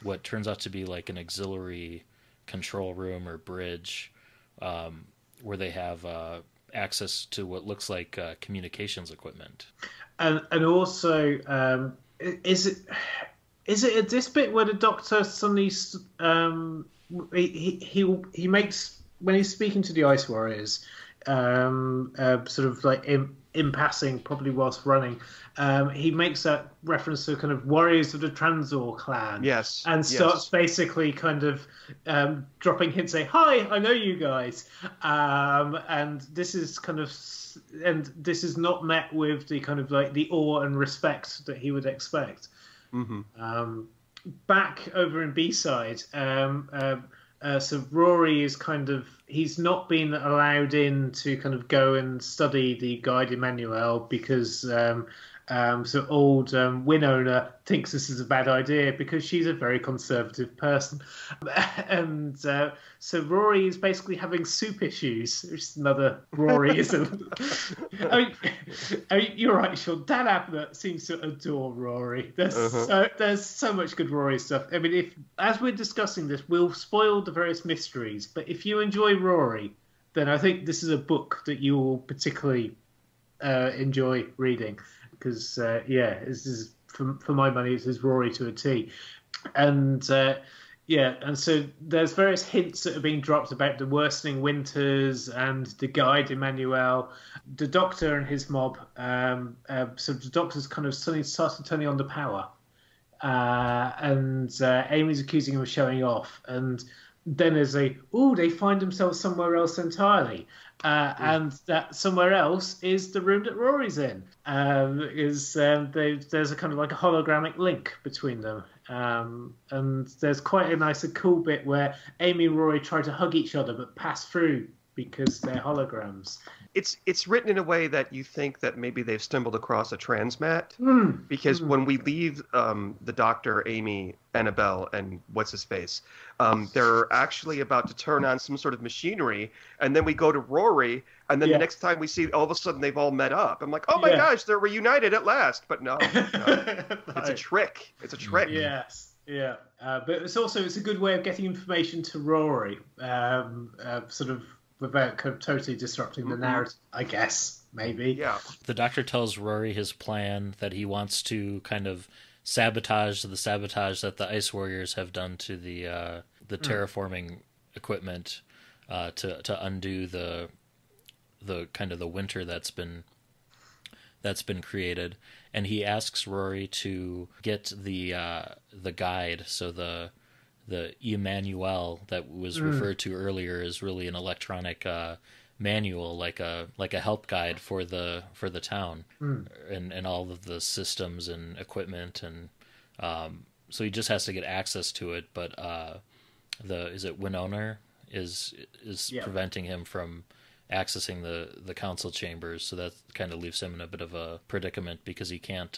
what turns out to be like an auxiliary control room or bridge, where they have access to what looks like communications equipment. And also, is it at this bit where the Doctor suddenly he makes, when he's speaking to the Ice Warriors, sort of like in passing, probably whilst running, he makes that reference to kind of warriors of the Transor clan. Yes. And starts basically kind of dropping hints, saying, "Hi, I know you guys." And this is not met with the kind of like the awe and respect that he would expect. Mm-hmm. Back over in B-Side, so Rory is kind of, he's not been allowed in to kind of go and study the Guide Emmanuel, because so old Winnower thinks this is a bad idea because she's a very conservative person. And so Rory is basically having soup issues, which is another Roryism. I mean, you're right, Sean. Dan Abnett seems to adore Rory. There's so much good Rory stuff. I mean, if, as we're discussing this, we'll spoil the various mysteries, but if you enjoy Rory, then I think this is a book that you will particularly enjoy reading. because yeah, this is for my money, this is Rory to a T, and yeah, and so there's various hints that are being dropped about the worsening winters and the guide Emmanuel, the Doctor and his mob. So the Doctor's kind of suddenly started turning on the power, and Amy's accusing him of showing off, and then there's a oh, they find themselves somewhere else entirely. And that somewhere else is the room that Rory's in. There's a kind of like a hologramic link between them. And there's quite a nice, a cool bit where Amy and Rory try to hug each other but pass through because they're holograms. It's written in a way that you think that maybe they've stumbled across a transmat. Because when we leave the Doctor, Amy, Annabelle, and what's-his-face, they're actually about to turn on some sort of machinery, and then we go to Rory, and then the next time we see, all of a sudden they've all met up. I'm like, oh my gosh, they're reunited at last. But no, it's a trick. It's a trick. Yes. Yeah, but it's also, it's a good way of getting information to Rory, sort of, without kind of totally disrupting the narrative, I guess, maybe. Yeah. The Doctor tells Rory his plan, that he wants to kind of sabotage the sabotage that the Ice Warriors have done to the terraforming equipment, to undo the kind of the winter that's been created. And he asks Rory to get the guide, so the Emmanuel that was referred to earlier is really an electronic manual, like a help guide for the town, and all of the systems and equipment, and so he just has to get access to it. But Winnower is preventing him from accessing the council chambers, so that kind of leaves him in a bit of a predicament because he can't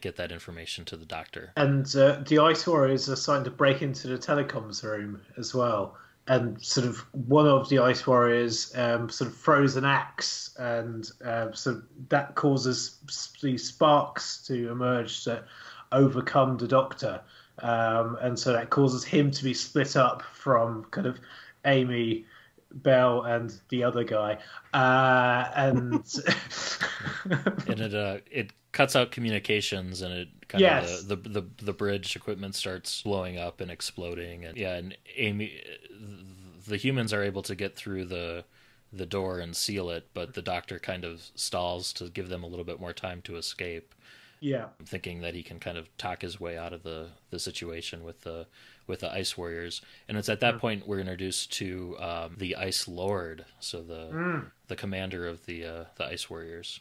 get that information to the Doctor. And the Ice Warriors are starting to break into the telecoms room as well, and sort of one of the Ice Warriors sort of throws an axe, and so that causes these sparks to emerge that overcome the Doctor, and so that causes him to be split up from kind of Amy, Belle, and the other guy, and and it cuts out communications, and it kind of the bridge equipment starts blowing up and exploding, and Amy, the humans are able to get through the door and seal it, but the Doctor kind of stalls to give them a little bit more time to escape. Yeah, thinking that he can kind of talk his way out of the situation with the Ice Warriors. And it's at that point we're introduced to the Ice Lord, so the commander of the Ice Warriors.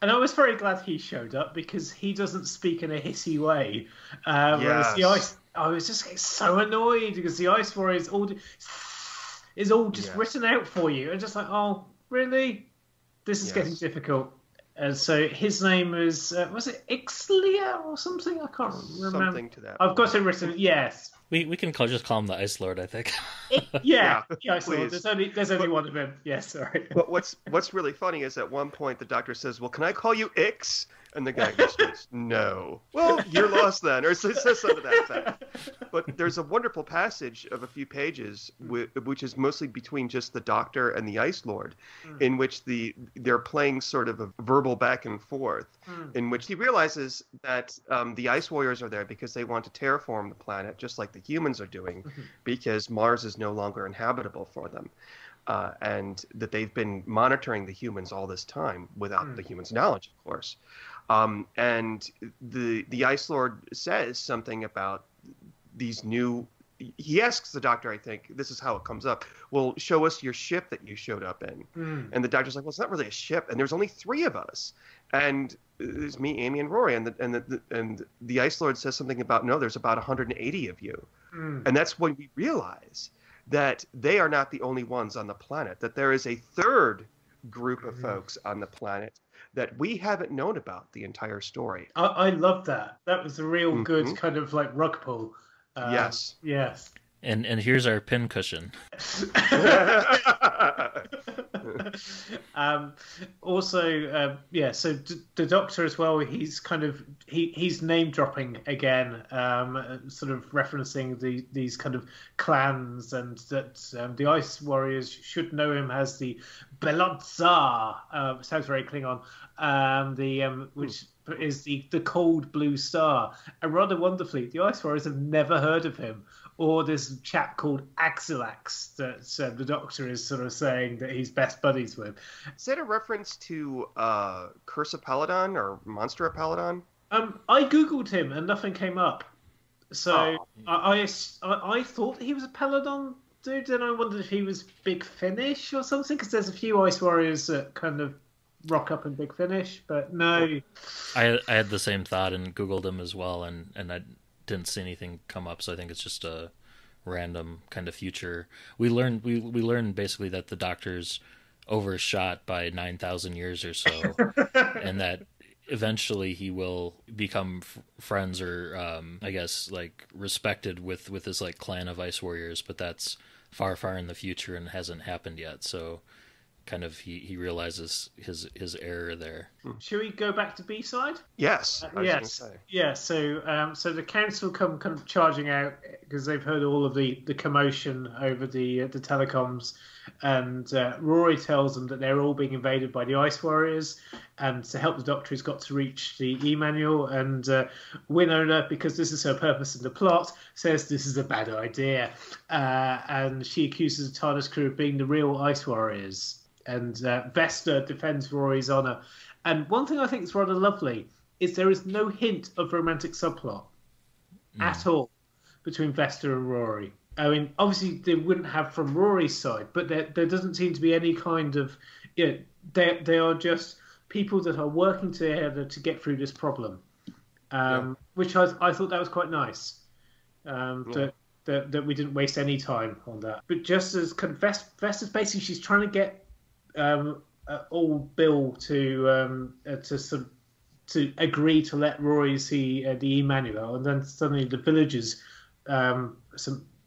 And I was very glad he showed up, because he doesn't speak in a hissy way. Whereas the Ice, I was just so annoyed because the Ice Warriors is all just written out for you, and just like, oh really, this is getting difficult. And so his name is, was it Ixlia or something? I can't remember. Something to that. I've got it written, yes. We can just call him the Ice Lord, I think. The Ice Lord. There's only one of him. Yes, sorry. But what's really funny is at one point the Doctor says, well, can I call you Ix? And the guy just goes, no. Well, you're lost then. Or says something to that effect. But there's a wonderful passage of a few pages, which is mostly between just the Doctor and the Ice Lord, in which they're playing sort of a verbal back and forth, in which he realizes that the Ice Warriors are there because they want to terraform the planet, just like the humans are doing, because Mars is no longer inhabitable for them. And that they've been monitoring the humans all this time without the humans' knowledge, of course. And the Ice Lord says something about these new... He asks the Doctor, I think, this is how it comes up, well, show us your ship that you showed up in. And the Doctor's like, well, it's not really a ship, and there's only three of us. And there's me, Amy, and Rory. And the Ice Lord says something about, no, there's about 180 of you. And that's when we realize that they are not the only ones on the planet, that there is a third group of folks on the planet that we haven't known about the entire story. I love that. That was a real good kind of like rug pull. Yes. Yes. And here's our pincushion. So the Doctor as well, he's kind of, he's name dropping again, sort of referencing these kind of clans, and that the Ice Warriors should know him as the Belot Tsar, sounds very Klingon, which is the cold blue star. And rather wonderfully, the Ice Warriors have never heard of him, or this chap called Axilax that the Doctor is sort of saying that he's best buddies with. Is that a reference to Curse of Paladon or Monster of Paladon? I googled him and nothing came up. So I thought he was a Paladon dude, and I wondered if he was Big Finish or something, because there's a few Ice Warriors that kind of rock up in Big Finish, but no. I had the same thought and googled him as well, and I didn't see anything come up, so I think it's just a random kind of future. We learned basically that the Doctor's overshot by 9,000 years or so, and that eventually he will become friends or I guess like respected with his like clan of Ice Warriors, but that's far in the future and hasn't happened yet, so kind of he realizes his error there. Should we go back to B-Side? Yes. So the council come kind of charging out because they've heard all of the commotion over the telecoms, and Rory tells them that they're all being invaded by the Ice Warriors, and to help the Doctor he's got to reach the E-manual, and Winona, because this is her purpose in the plot, says this is a bad idea, and she accuses the TARDIS crew of being the real Ice Warriors, and Vesta defends Rory's honour. And one thing I think is rather lovely is there is no hint of romantic subplot at all between Vesta and Rory. I mean, obviously they wouldn't have from Rory's side, but there doesn't seem to be any kind of, you know, they are just people that are working together to get through this problem, which I thought that was quite nice, that we didn't waste any time on that. But just as Vesta's basically, she's trying to get old Bill to agree to let Rory see the E-manual, and then suddenly the villagers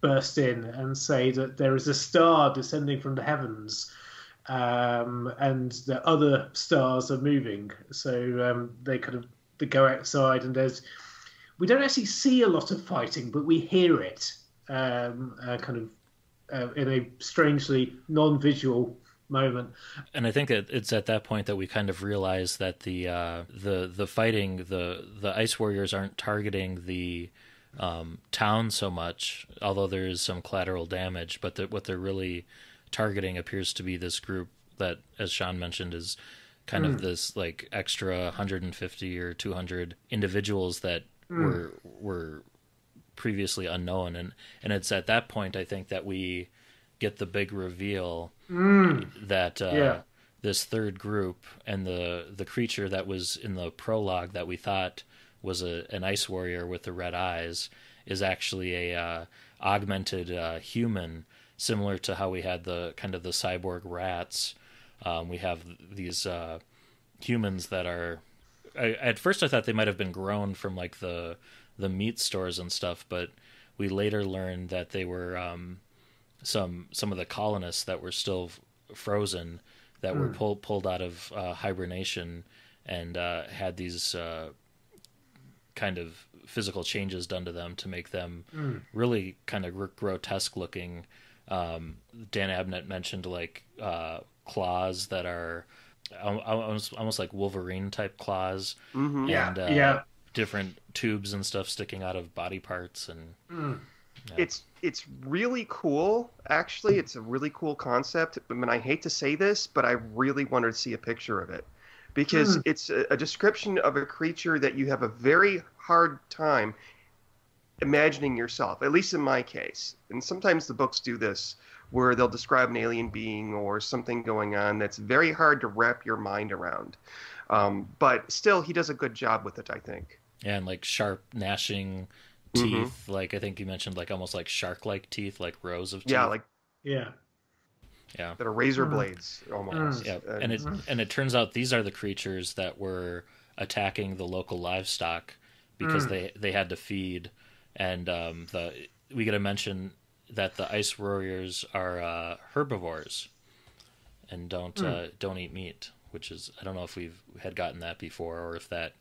burst in and say that there is a star descending from the heavens, and the other stars are moving. So they go outside, and we don't actually see a lot of fighting, but we hear it in a strangely non-visual moment. And I think that it's at that point that we kind of realize that the fighting, the Ice Warriors aren't targeting the town so much, although there is some collateral damage, but what they're really targeting appears to be this group that, as Sean mentioned, is kind of this like extra 150 or 200 individuals that were previously unknown, and it's at that point I think that we get the big reveal that this third group and the creature that was in the prologue that we thought was an Ice Warrior with the red eyes is actually a augmented human, similar to how we had the kind of the cyborg rats. We have these humans that are, at first I thought they might have been grown from like the meat stores and stuff, but we later learned that they were some of the colonists that were still frozen, that were pulled out of hibernation, and had these kind of physical changes done to them to make them really kind of grotesque looking. Dan Abnett mentioned like claws that are almost like Wolverine type claws, and different tubes and stuff sticking out of body parts, and it's really cool. Actually, it's a really cool concept. I mean, I hate to say this, but I really wanted to see a picture of it, because it's a description of a creature that you have a very hard time imagining yourself, at least in my case. And sometimes the books do this, where they'll describe an alien being or something going on that's very hard to wrap your mind around. But still, he does a good job with it, I think. Yeah, and like sharp, gnashing teeth. Like I think you mentioned, like almost like shark-like teeth, like rows of teeth. Yeah, that are razor blades almost. Yeah, and it turns out these are the creatures that were attacking the local livestock because they had to feed. And we get to mention that the Ice Warriors are herbivores and don't eat meat, which is, I don't know if we've had gotten that before or if that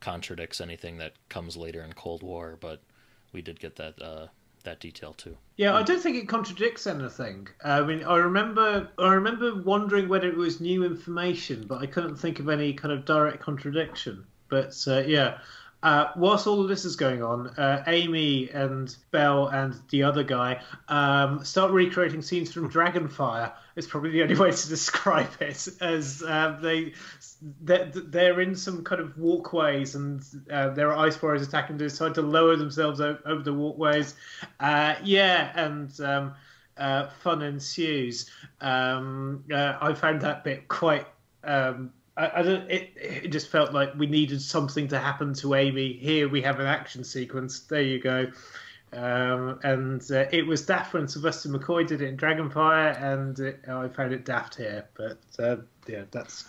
contradicts anything that comes later in Cold War, but we did get that. That detail too. Yeah, I don't think it contradicts anything. I mean, I remember wondering whether it was new information, but I couldn't think of any kind of direct contradiction. But yeah, whilst all of this is going on, Amy and Belle and the other guy start recreating scenes from Dragonfire. It's probably the only way to describe it, as they're in some kind of walkways, and there are ice warriors attacking. They decide to lower themselves over the walkways. Yeah, and fun ensues. I found that bit quite... It just felt like we needed something to happen to Amy. Here we have an action sequence. There you go. It was daft when Sylvester McCoy did it in Dragonfire, and I found it daft here. But yeah, that's...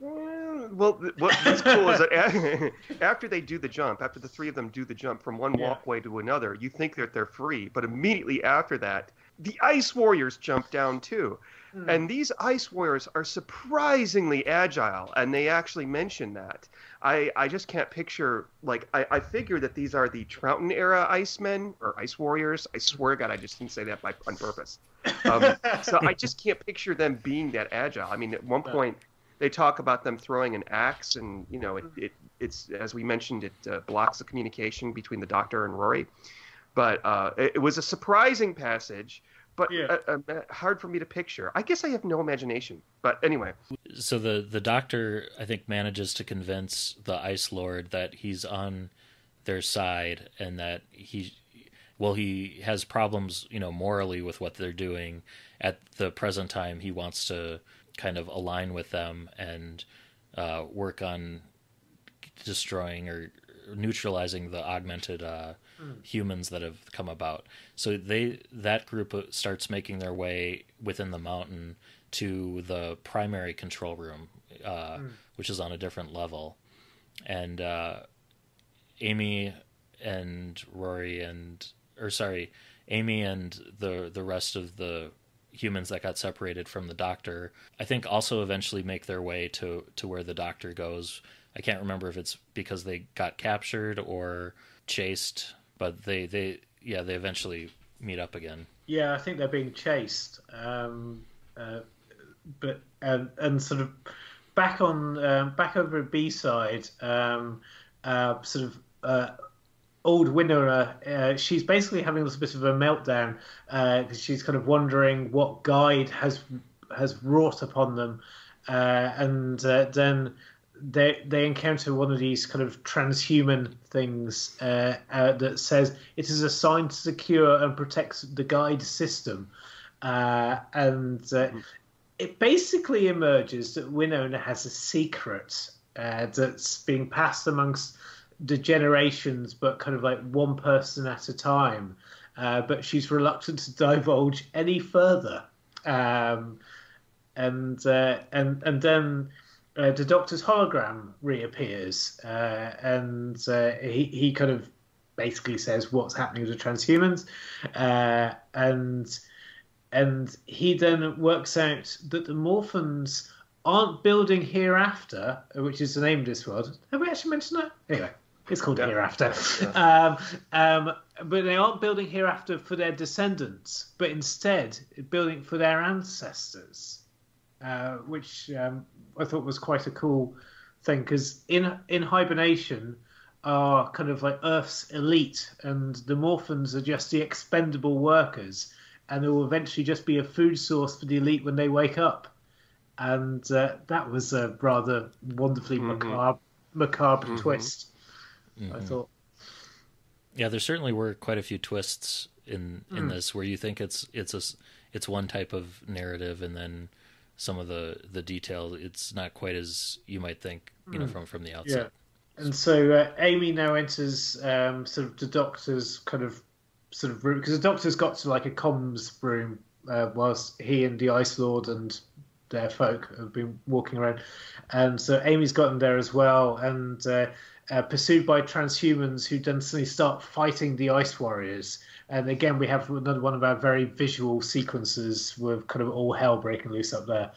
Well, what's cool is that after they do the jump, after the three of them do the jump from one walkway to another, you think that they're free, but immediately after that, the Ice Warriors jump down too. Mm. And these Ice Warriors are surprisingly agile, and they actually mention that. I just can't picture, like, I figure that these are the Troughton-era Icemen, or Ice Warriors. I swear to God, I just didn't say that on purpose. So I just can't picture them being that agile. I mean, at one point, they talk about them throwing an axe, and, you know, it's as we mentioned, it blocks the communication between the Doctor and Rory. But it was a surprising passage, but hard for me to picture. I guess I have no imagination, but anyway. So the Doctor, I think, manages to convince the Ice Lord that he's on their side, and that he has problems, you know, morally with what they're doing. At the present time, he wants to kind of align with them and work on destroying or neutralizing the augmented humans that have come about. So that group starts making their way within the mountain to the primary control room, which is on a different level. And Amy and Rory Amy and the rest of the humans that got separated from the Doctor, I think, also eventually make their way to where the Doctor goes. I can't remember if it's because they got captured or chased, but they eventually meet up again. Yeah, I think they're being chased. And sort of back on back over at B-Side, old Winnower, she's basically having a little bit of a meltdown because she's kind of wondering what guide has wrought upon them, then. They encounter one of these kind of transhuman things that says it is assigned to secure and protect the guide system, it basically emerges that Winona has a secret that's being passed amongst the generations, but kind of like one person at a time. But she's reluctant to divulge any further, then. The Doctor's hologram reappears, he kind of basically says what's happening to transhumans, and he then works out that the Morphans aren't building Hereafter, which is the name of this world. Have we actually mentioned that? Anyway, it's called Hereafter. Yeah. But they aren't building Hereafter for their descendants, but instead building for their ancestors. Which I thought was quite a cool thing, because in hibernation are kind of like Earth's elite, and the Morphans are just the expendable workers, and they will eventually just be a food source for the elite when they wake up. And that was a rather wonderfully macabre twist, I thought. Yeah, there certainly were quite a few twists in this, where you think it's one type of narrative, and then some of the detail, it's not quite as you might think, you know, from the outset. Yeah. And so Amy now enters sort of the Doctor's sort of room, because the Doctor's got to like a comms room whilst he and the Ice Lord and their folk have been walking around, and so Amy's gotten there as well, and pursued by transhumans who then suddenly start fighting the Ice Warriors. And again, we have another one of our very visual sequences with kind of all hell breaking loose up there.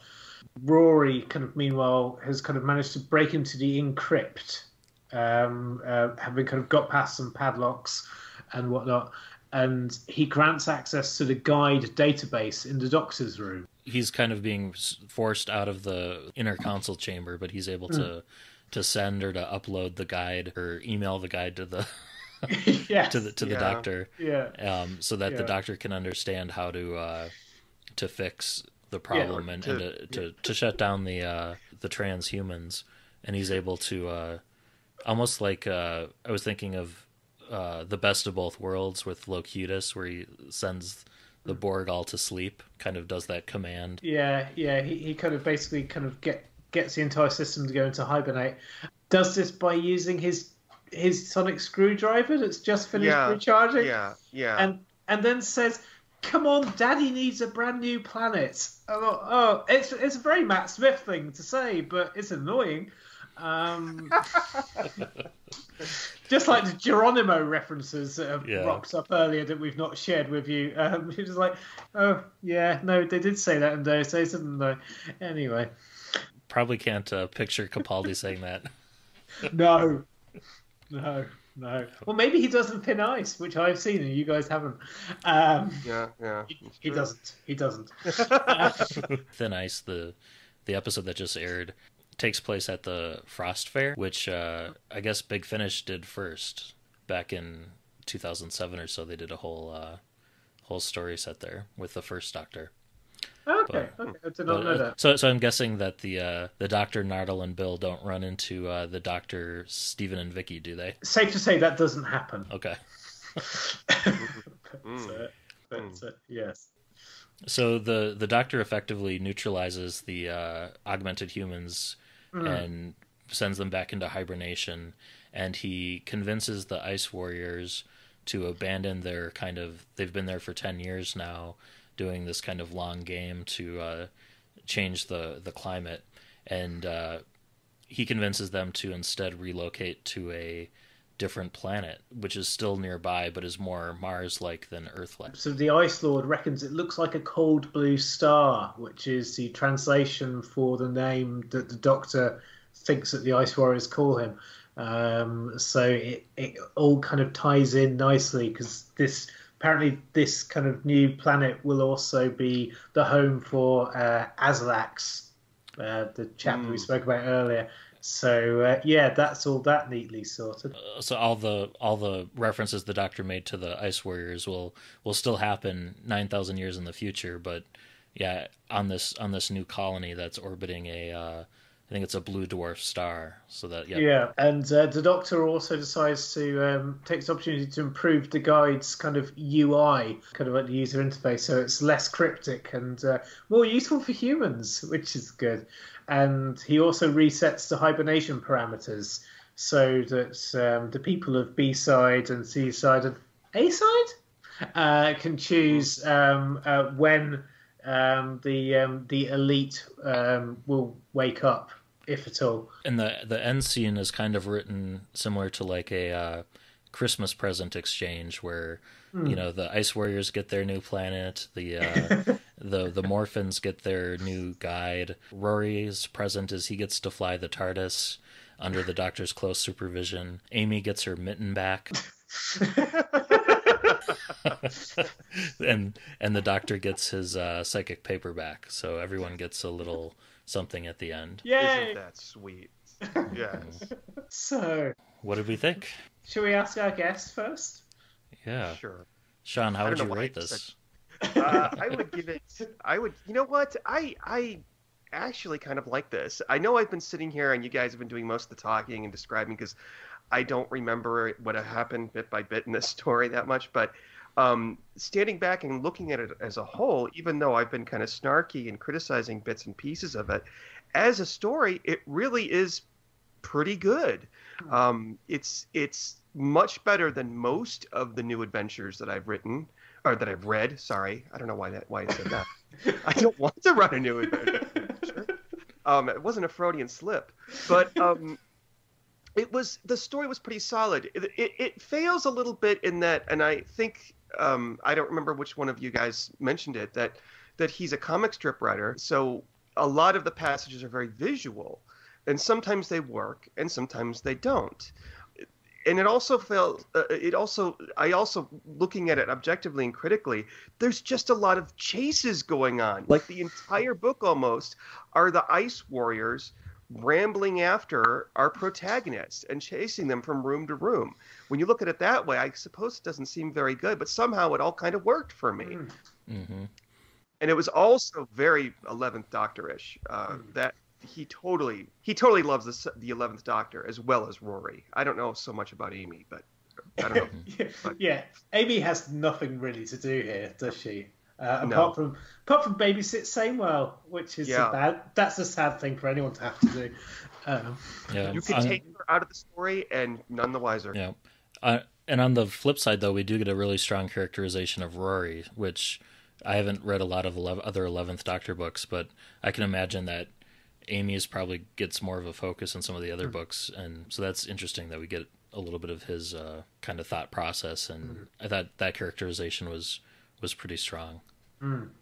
Rory, kind of meanwhile, has kind of managed to break into the encrypt, having kind of got past some padlocks and whatnot. And he grants access to the guide database in the Doctor's room. He's kind of being forced out of the inner council chamber, but he's able to to send or to upload the guide or email the guide to the to the doctor. Yeah. So that the doctor can understand how to fix the problem and to shut down the transhumans, and he's able to almost like I was thinking of The Best of Both Worlds with Locutus, where he sends the Borg all to sleep, kind of does that command. He kind of basically kind of gets the entire system to go into hibernate. Does this by using his sonic screwdriver that's just finished recharging. And then says, "Come on, Daddy needs a brand new planet." Oh, it's a very Matt Smith thing to say, but it's annoying. Just like the Geronimo references that have rocked up earlier that we've not shared with you. It was like, oh yeah, no, they did say that in those days, didn't they? Anyway, probably can't picture Capaldi saying that. No. Well, maybe he does in Thin Ice, which I've seen and you guys haven't. He doesn't. Thin Ice, the episode that just aired, takes place at the Frost Fair, which I guess Big Finish did first. Back in 2007 or so, they did a whole story set there with the first Doctor. Okay. I did not know that. So I'm guessing that the Doctor, Nardole, and Bill don't run into the Doctor, Stephen, and Vicky, do they? Safe to say that doesn't happen. Okay. That's it. Yes. So the Doctor effectively neutralizes the augmented humans and sends them back into hibernation, and he convinces the Ice Warriors to abandon their kind of... They've been there for 10 years now, doing this kind of long game to change the climate, and he convinces them to instead relocate to a different planet, which is still nearby but is more Mars-like than Earth-like. So the Ice Lord reckons it looks like a cold blue star, which is the translation for the name that the Doctor thinks that the Ice Warriors call him. So it all kind of ties in nicely, because this kind of new planet will also be the home for Azalax, the chap we spoke about earlier. So that's all that neatly sorted. So all the references the Doctor made to the Ice Warriors will still happen 9,000 years in the future, but on this new colony that's orbiting a I think it's a blue dwarf star. So that and the Doctor also decides to take this opportunity to improve the guide's kind of UI, kind of like the user interface, so it's less cryptic and more useful for humans, which is good. And he also resets the hibernation parameters so that the people of B-Side and C-Side and A-Side can choose when the elite will wake up, if at all. And the end scene is kind of written similar to like a Christmas present exchange, where the Ice Warriors get their new planet, the Morphans get their new guide. Rory's present is he gets to fly the TARDIS under the Doctor's close supervision. Amy gets her mitten back. and the Doctor gets his psychic paper back, so everyone gets a little something at the end. Yay! Isn't that sweet? Yes. So, what did we think? Should we ask our guest first? Yeah. Sure. Sean, how would you rate this? I would give it... You know what? I actually kind of like this. I know I've been sitting here and you guys have been doing most of the talking and describing, because I don't remember what happened bit by bit in this story that much, but standing back and looking at it as a whole, even though I've been kind of snarky and criticizing bits and pieces of it, as a story, it really is pretty good. It's much better than most of the new adventures that I've written, or that I've read. Sorry, I don't know why I said that. I don't want to run a new adventure. It wasn't a Freudian slip, but. The story was pretty solid. It fails a little bit in that, and I think I don't remember which one of you guys mentioned it, that he's a comic strip writer, so a lot of the passages are very visual, and sometimes they work and sometimes they don't. And it also failed. Looking at it objectively and critically, there's just a lot of chases going on. Like the entire book almost are the Ice Warriors rambling after our protagonists and chasing them from room to room. When you look at it that way, I suppose it doesn't seem very good, but somehow it all kind of worked for me. Mm-hmm. And it was also very 11th Doctor-ish. That he totally loves the 11th Doctor as well as Rory. I don't know so much about Amy, but I don't know. Yeah, Amy has nothing really to do here, does she? Apart from babysit Samwell, which is that's a sad thing for anyone to have to do. You can take her out of the story and none the wiser. Yeah, and on the flip side, though, we do get a really strong characterization of Rory, which I haven't read a lot of other 11th Doctor books, but I can imagine that Amy's probably gets more of a focus in some of the other books, and so that's interesting that we get a little bit of his kind of thought process, and I thought that characterization was pretty strong.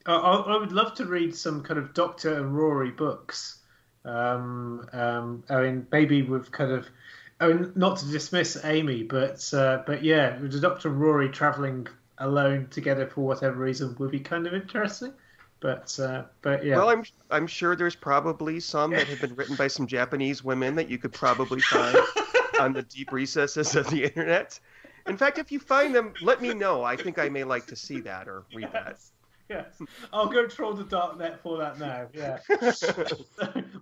I would love to read some kind of Doctor and Rory books. I mean, maybe with kind of, I mean, not to dismiss Amy, but yeah, with the Doctor and Rory traveling alone together for whatever reason would be kind of interesting. But yeah. Well, I'm sure there's probably some that have been written by some Japanese women that you could probably find on the deep recesses of the internet. In fact, if you find them, let me know. I think I may like to see that or read that. Yes. I'll go troll the dark net for that now. Yeah.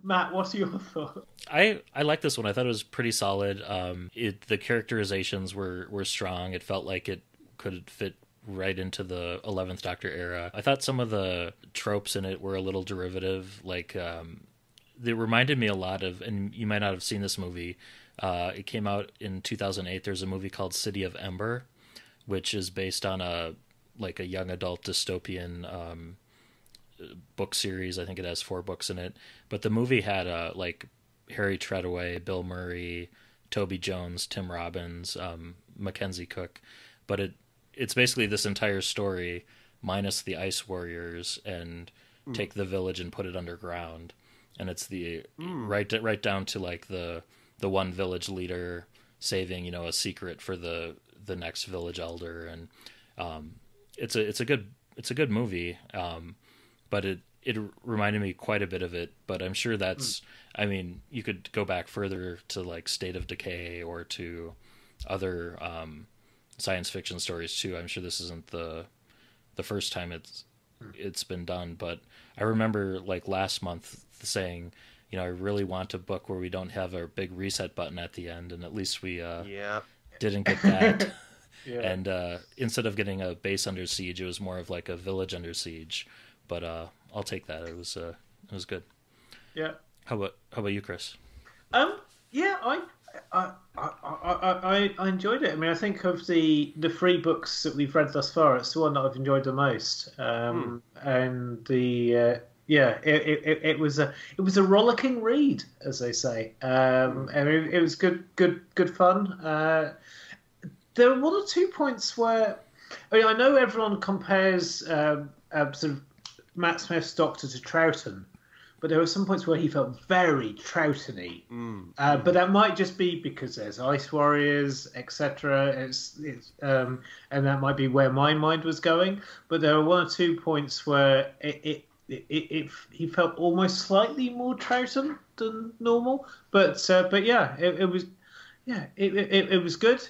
Matt, what are your thoughts? I like this one. I thought it was pretty solid. The characterizations were strong. It felt like it could fit right into the 11th Doctor era. I thought some of the tropes in it were a little derivative. Like, they reminded me a lot of, and you might not have seen this movie, it came out in 2008. There's a movie called City of Ember, which is based on a young adult dystopian book series. I think it has 4 books in it. But the movie had Harry Treadaway, Bill Murray, Toby Jones, Tim Robbins, Mackenzie Cook. But it's basically this entire story minus the Ice Warriors, and take the village and put it underground. And it's the right down to the one village leader saving, a secret for the next village elder. And it's a good movie, but it reminded me quite a bit of it. But I'm sure that's I mean, you could go back further to like State of Decay or to other science fiction stories too. I'm sure this isn't the first time it's been done, but I remember last month saying, I really want a book where we don't have a big reset button at the end, and at least we didn't get that. And instead of getting a base under siege, it was more of like a village under siege. But I'll take that. It was good. Yeah. How about you, Chris? I enjoyed it. I mean, I think of the 3 books that we've read thus far, it's the one that I've enjoyed the most. And the yeah, it was a rollicking read, as they say. And it was good fun. There were 1 or 2 points where, I mean, I know everyone compares sort of Matt Smith's Doctor to Troughton, but there were some points where he felt very Troughton-y. But that might just be because there's Ice Warriors, etc. And that might be where my mind was going. But there were 1 or 2 points where he felt almost slightly more Troughton than normal, but yeah, it was good.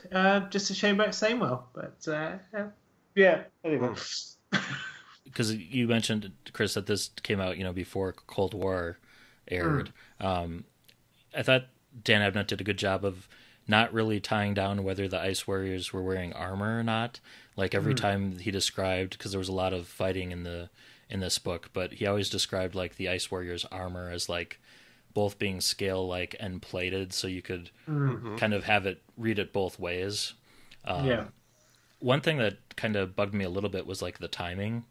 Just a shame about Samwell, but yeah. Anyway, because you mentioned, Chris, that this came out before Cold War aired. I thought Dan Abnett did a good job of not really tying down whether the Ice Warriors were wearing armor or not. Like every time he described, because there was a lot of fighting in this book, but he always described the Ice Warriors' armor as both being scale-like and plated, so you could kind of read it both ways. Yeah. One thing that kind of bugged me a little bit was the timing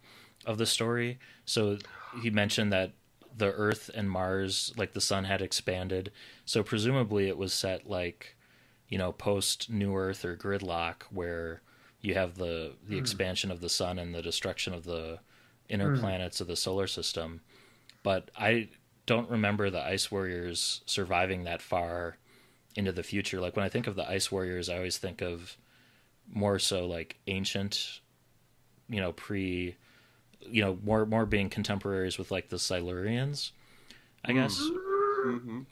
of the story. So he mentioned that the Earth and Mars, the sun had expanded, so presumably it was set post New Earth or Gridlock, where you have the expansion of the sun and the destruction of the inner planets of the solar system. But I don't remember the Ice Warriors surviving that far into the future. When I think of the Ice Warriors, I always think of more so ancient, more being contemporaries with the Silurians, I guess.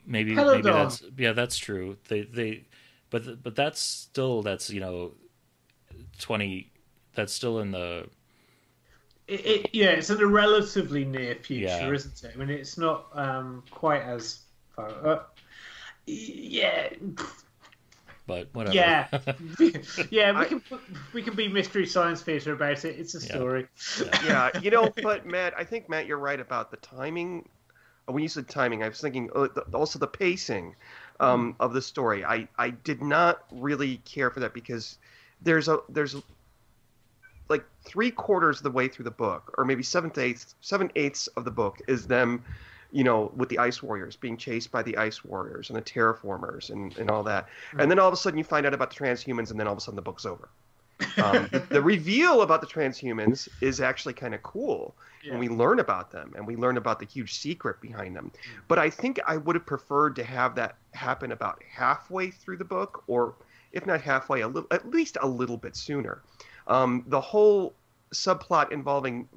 Maybe that's that's true. But that's still that's still in the. It's in a relatively near future, isn't it? I mean, it's not quite as far up. But whatever. We can be mystery science theater about it. It's a story. But Matt, I think Matt, you're right about the timing. When you said timing, I was thinking also the pacing of the story. I did not really care for that because there's like 3/4 of the way through the book, or maybe 7/8 of the book is them, with the Ice Warriors, being chased by the Ice Warriors and the Terraformers and all that. Mm-hmm. And then all of a sudden you find out about the transhumans, and then all of a sudden the book's over. The reveal about the transhumans is actually kind of cool. Yeah. And we learn about them, and we learn about the huge secret behind them. But I think I would have preferred to have that happen about halfway through the book, or if not halfway, at least a little bit sooner. The whole subplot involving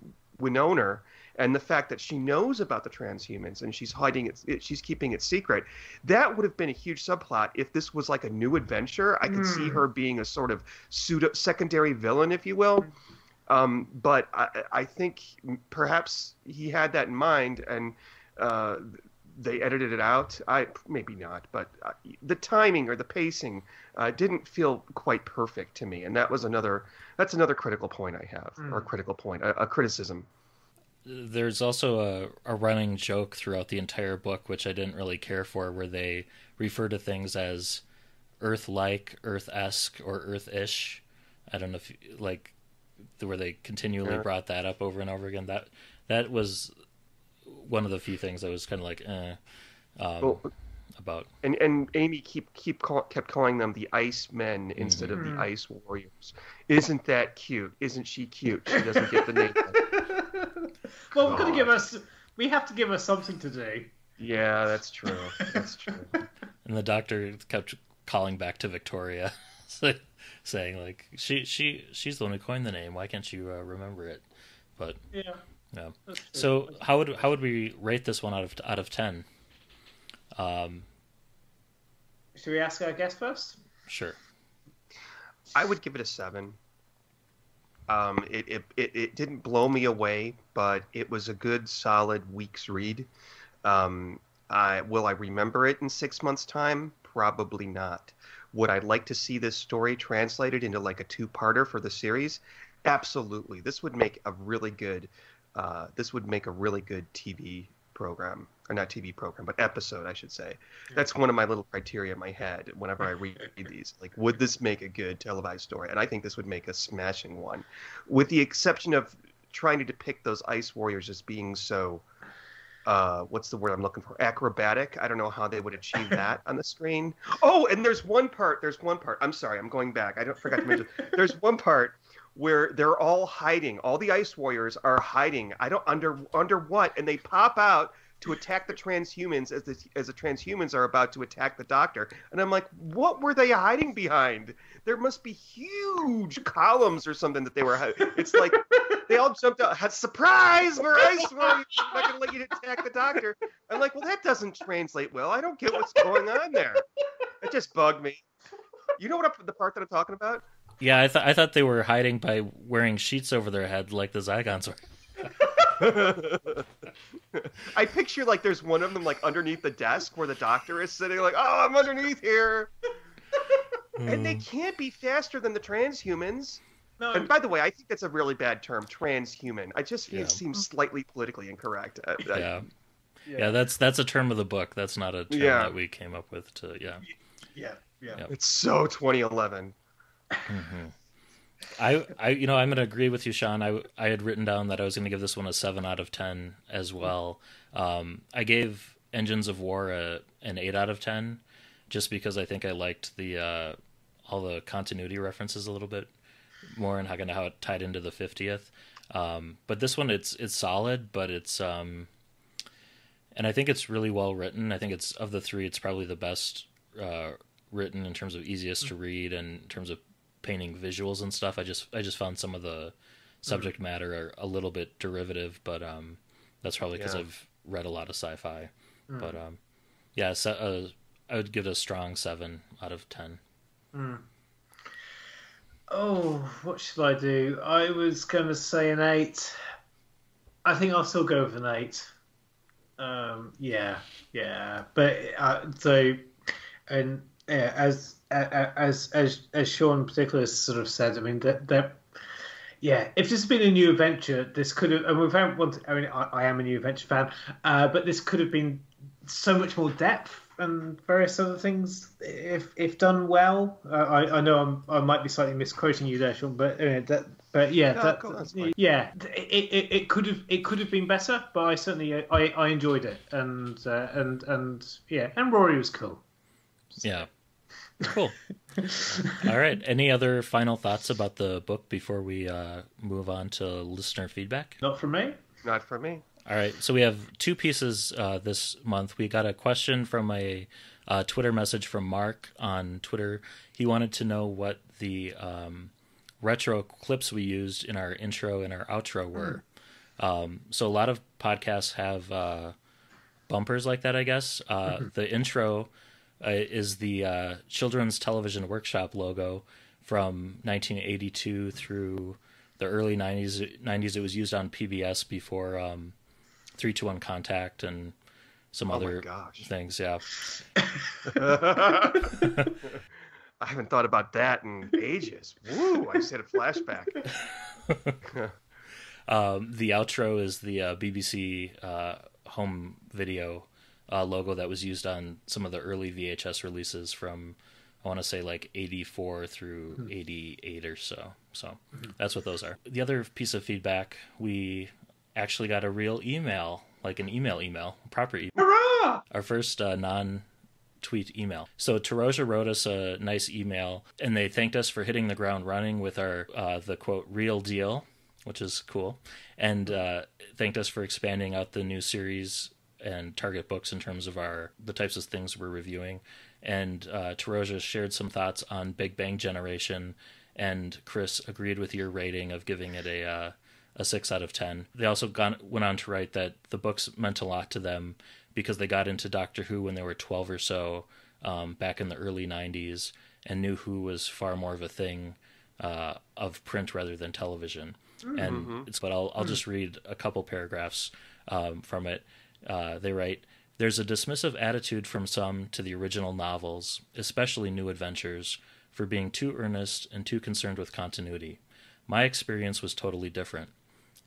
Winnower and the fact that she knows about the transhumans and she's hiding it, she's keeping it secret, that would have been a huge subplot if this was like a new adventure. I could see her being a sort of secondary villain, if you will. But I think perhaps he had that in mind, and they edited it out. Maybe not, but the timing or the pacing didn't feel quite perfect to me, and that was another critical point I have, or critical point, a criticism. There's also a running joke throughout the entire book, which I didn't really care for, where they refer to things as Earth-like, Earth-esque, or Earth-ish. I don't know if where they continually brought that up over and over again. That was one of the few things I was kind of about. And Amy kept calling them the Ice Men instead of the Ice Warriors. Isn't that cute? Isn't she cute? She doesn't get the name. Well, we're gonna we have to give us something to do. Yeah, that's true. That's true. And the doctor kept calling back to Victoria, saying she's the one who coined the name. Why can't you remember it? But yeah. So how would we rate this one out of 10? Should we ask our guest first? Sure. I would give it a 7. It didn't blow me away, but it was a good, solid week's read. Will I remember it in 6 months' time? Probably not. Would I like to see this story translated into like a 2-parter for the series? Absolutely. This would make a really good TV program. Or not TV program, but episode, I should say. That's one of my little criteria in my head whenever I read these. Would this make a good televised story? And I think this would make a smashing one, with the exception of trying to depict those Ice Warriors as being so, what's the word I'm looking for? Acrobatic. I don't know how they would achieve that on the screen. Oh, and there's one part. I'm sorry, I'm going back. I forgot to mention. There's one part where they're all hiding. All the Ice Warriors are hiding. I don't under what? And they pop out to attack the transhumans as the transhumans are about to attack the doctor. And I'm like, what were they hiding behind? There must be huge columns or something that they were hiding. It's like they all jumped out. Surprise! We're Ice Warriors. I'm not going to let you attack the doctor. I'm like, well, that doesn't translate well. I don't get what's going on there. It just bugged me. You know what the part that I'm talking about? Yeah, I thought they were hiding by wearing sheets over their head like the Zygons were. I picture there's one of them underneath the desk where the doctor is sitting, I'm underneath here. And they can't be faster than the transhumans. No. And by the way, I think that's a really bad term, transhuman. I just feel it seems slightly politically incorrect. Yeah, that's a term of the book. That's not a term that we came up with to Yeah. It's so 2011. Mm-hmm. I'm going to agree with you, Sean. I had written down that I was going to give this one a 7 out of 10 as well. I gave Engines of War an 8 out of 10, just because I think I liked the all the continuity references a little bit more and how it tied into the 50th. But this one, it's solid, but it's and I think it's really well written. I think it's, of the 3, it's probably the best written in terms of easiest to read and in terms of painting visuals and stuff. I just found some of the subject matter are a little bit derivative, but that's probably because I've read a lot of sci-fi. But Yeah, so I would give it a strong 7 out of 10. Mm. Oh, what should I do? I was going to say an 8. I think I'll still go with an 8. Yeah. But as Sean in particular sort of said, I mean that yeah, if this had been a new adventure, this could have. And without wanting, I mean, I am a new adventure fan, but this could have been so much more depth and various other things if done well. I know I might be slightly misquoting you there, Sean, but it could have been better, but I certainly I enjoyed it, and Rory was cool. So. Yeah. Cool. All right. Any other final thoughts about the book before we move on to listener feedback? Not for me. Not for me. All right. So we have 2 pieces this month. We got a question from a Twitter message from Mark on Twitter. He wanted to know what the retro clips we used in our intro and our outro were. Mm. So a lot of podcasts have bumpers like that, I guess. Mm-hmm. The intro... is the Children's Television Workshop logo from 1982 through the early 90s. It was used on PBS before 321 Contact and some other things. Yeah. I haven't thought about that in ages. Woo! I just had a flashback. The outro is the BBC home video logo that was used on some of the early VHS releases from, I want to say, like 84 through 88 or so. So that's what those are. The other piece of feedback, we actually got a real email, like an email, proper email. Hurrah! Our first non-tweet email. So Taroja wrote us a nice email, and they thanked us for hitting the ground running with our the quote, real deal, which is cool, and thanked us for expanding out the new series and target books in terms of the types of things we're reviewing. And Taroja shared some thoughts on Big Bang Generation, and Chris agreed with your rating of giving it a 6 out of 10. They also went on to write that the books meant a lot to them because they got into Doctor Who when they were 12 or so, back in the early 90s, and knew Who was far more of a thing of print rather than television. Mm-hmm. But I'll just read a couple paragraphs from it. They write, "There's a dismissive attitude from some to the original novels, especially New Adventures, for being too earnest and too concerned with continuity. My experience was totally different.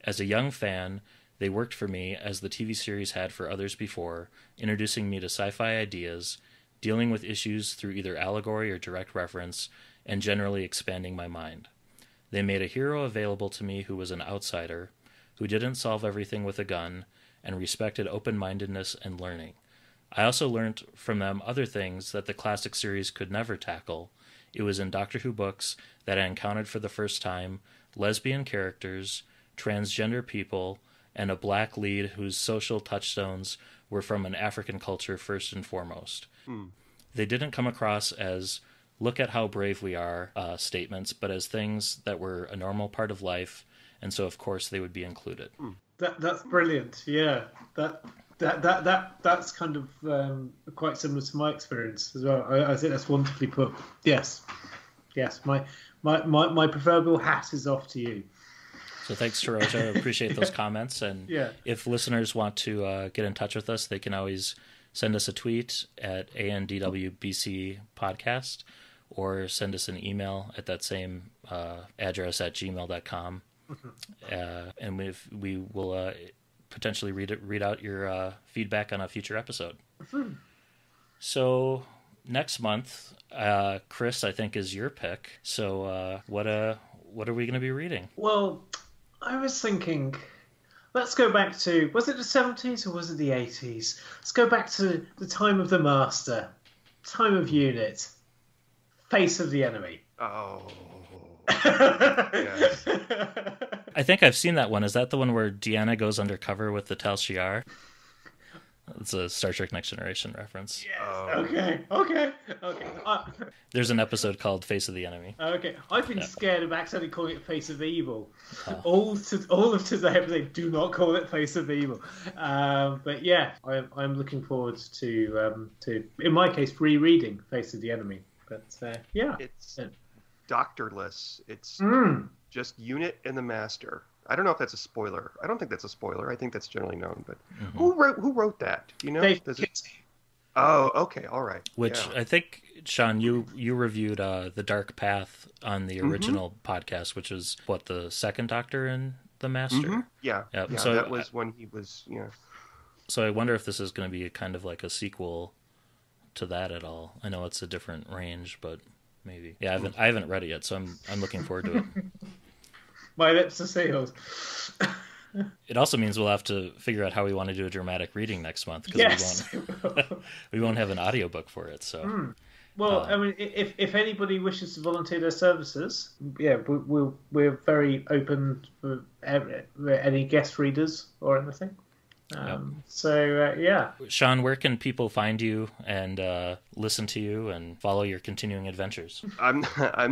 As a young fan, they worked for me as the TV series had for others before, introducing me to sci-fi ideas, dealing with issues through either allegory or direct reference, and generally expanding my mind. They made a hero available to me who was an outsider, who didn't solve everything with a gun, and respected open-mindedness and learning. I also learned from them other things that the classic series could never tackle. It was in Doctor Who books that I encountered for the first time lesbian characters, transgender people, and a black lead whose social touchstones were from an African culture first and foremost." Mm. They didn't come across as "look at how brave we are" statements, but as things that were a normal part of life, and so of course they would be included. Mm. That's brilliant. Yeah, that's kind of quite similar to my experience as well. I think that's wonderfully put. Yes. My proverbial hat is off to you. So thanks, Taroja. I appreciate those comments. And if listeners want to get in touch with us, they can always send us a tweet at ANDWBC podcast, or send us an email at that same address at gmail.com. And we will potentially read out your feedback on a future episode. Mm-hmm. So next month, Chris, I think, is your pick. So what are we going to be reading? Well, I was thinking, let's go back to, was it the 70s or was it the 80s? Let's go back to the time of the Master, time of Unit, Face of the Enemy. Oh. Yes. I think I've seen that one. Is that the one where Deanna goes undercover with the Tal Shiar? It's a Star Trek Next Generation reference. Yes. Okay. There's an episode called Face of the Enemy. Okay, I've been scared of accidentally calling it Face of Evil. All of today, I say, do not call it Face of Evil. But yeah, I'm looking forward to, in my case, rereading Face of the Enemy. But yeah, it's doctorless. It's just Unit and the Master. I don't know if that's a spoiler. I don't think that's a spoiler. I think that's generally known. But who wrote that? Do you know? Oh, okay, all right. Which I think, Sean, you reviewed The Dark Path on the original podcast, which is what, the second Doctor and the Master. Yeah. So that was when he was. Yeah. So I wonder if this is going to be kind of like a sequel to that at all. I know it's a different range, but maybe. Yeah, I haven't read it yet, so I'm looking forward to it. My lips are sealed. It also means we'll have to figure out how we want to do a dramatic reading next month, because we won't have an audiobook for it. So, well, I mean, if anybody wishes to volunteer their services, yeah, we're very open for any guest readers or anything. So yeah, Sean, where can people find you and listen to you and follow your continuing adventures? I'm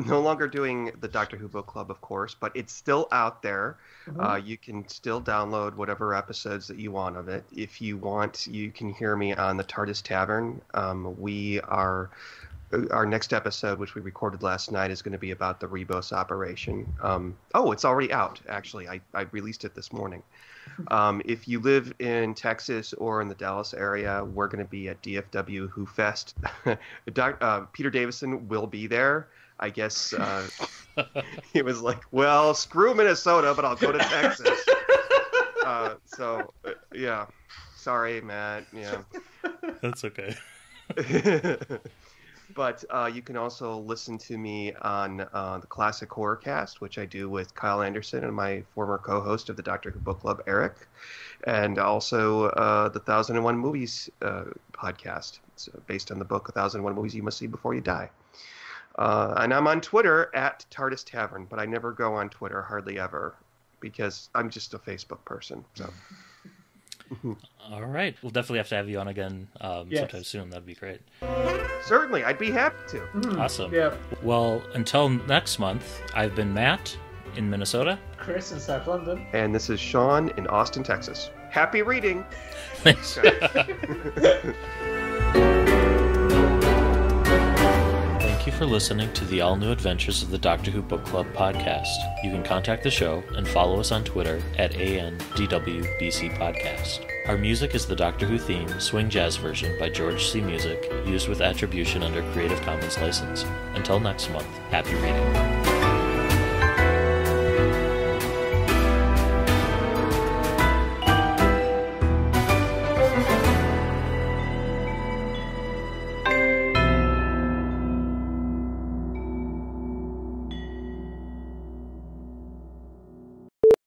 no longer doing the Doctor Who Book Club, of course, but it's still out there. You can still download whatever episodes that you want of it. If you want, you can hear me on the TARDIS Tavern. Our next episode, which we recorded last night, is going to be about the Rebos operation. Oh, it's already out, actually. I released it this morning. If you live in Texas or in the Dallas area, we're going to be at DFW Who Fest. Peter Davison will be there. I guess he was like, well, screw Minnesota, but I'll go to Texas. So, yeah. Sorry, Matt. Yeah. That's okay. But you can also listen to me on the Classic Horror Cast, which I do with Kyle Anderson and my former co-host of the Doctor Who Book Club, Eric, and also the 1001 Movies podcast. It's based on the book 1001 Movies You Must See Before You Die. And I'm on Twitter at TARDIS Tavern, but I never go on Twitter, hardly ever, because I'm just a Facebook person. So. All right. We'll definitely have to have you on again sometime soon. That'd be great. Certainly. I'd be happy to. Awesome. Yeah. Well, until next month, I've been Matt in Minnesota. Chris in South London. And this is Sean in Austin, Texas. Happy reading. Thanks. Thank you for listening to the all-new adventures of the Doctor Who Book Club podcast. You can contact the show and follow us on Twitter at ANDWBCpodcast. Our music is the Doctor Who theme Swing Jazz version by George C. Music, used with attribution under Creative Commons license. Until next month, happy reading.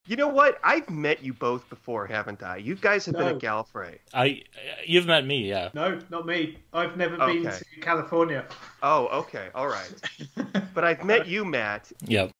You know what? I've met you both before, haven't I? You guys have been at Gallifrey. You've met me, yeah. No, not me. I've never been to California. Oh, okay. All right. But I've met you, Matt. Yep.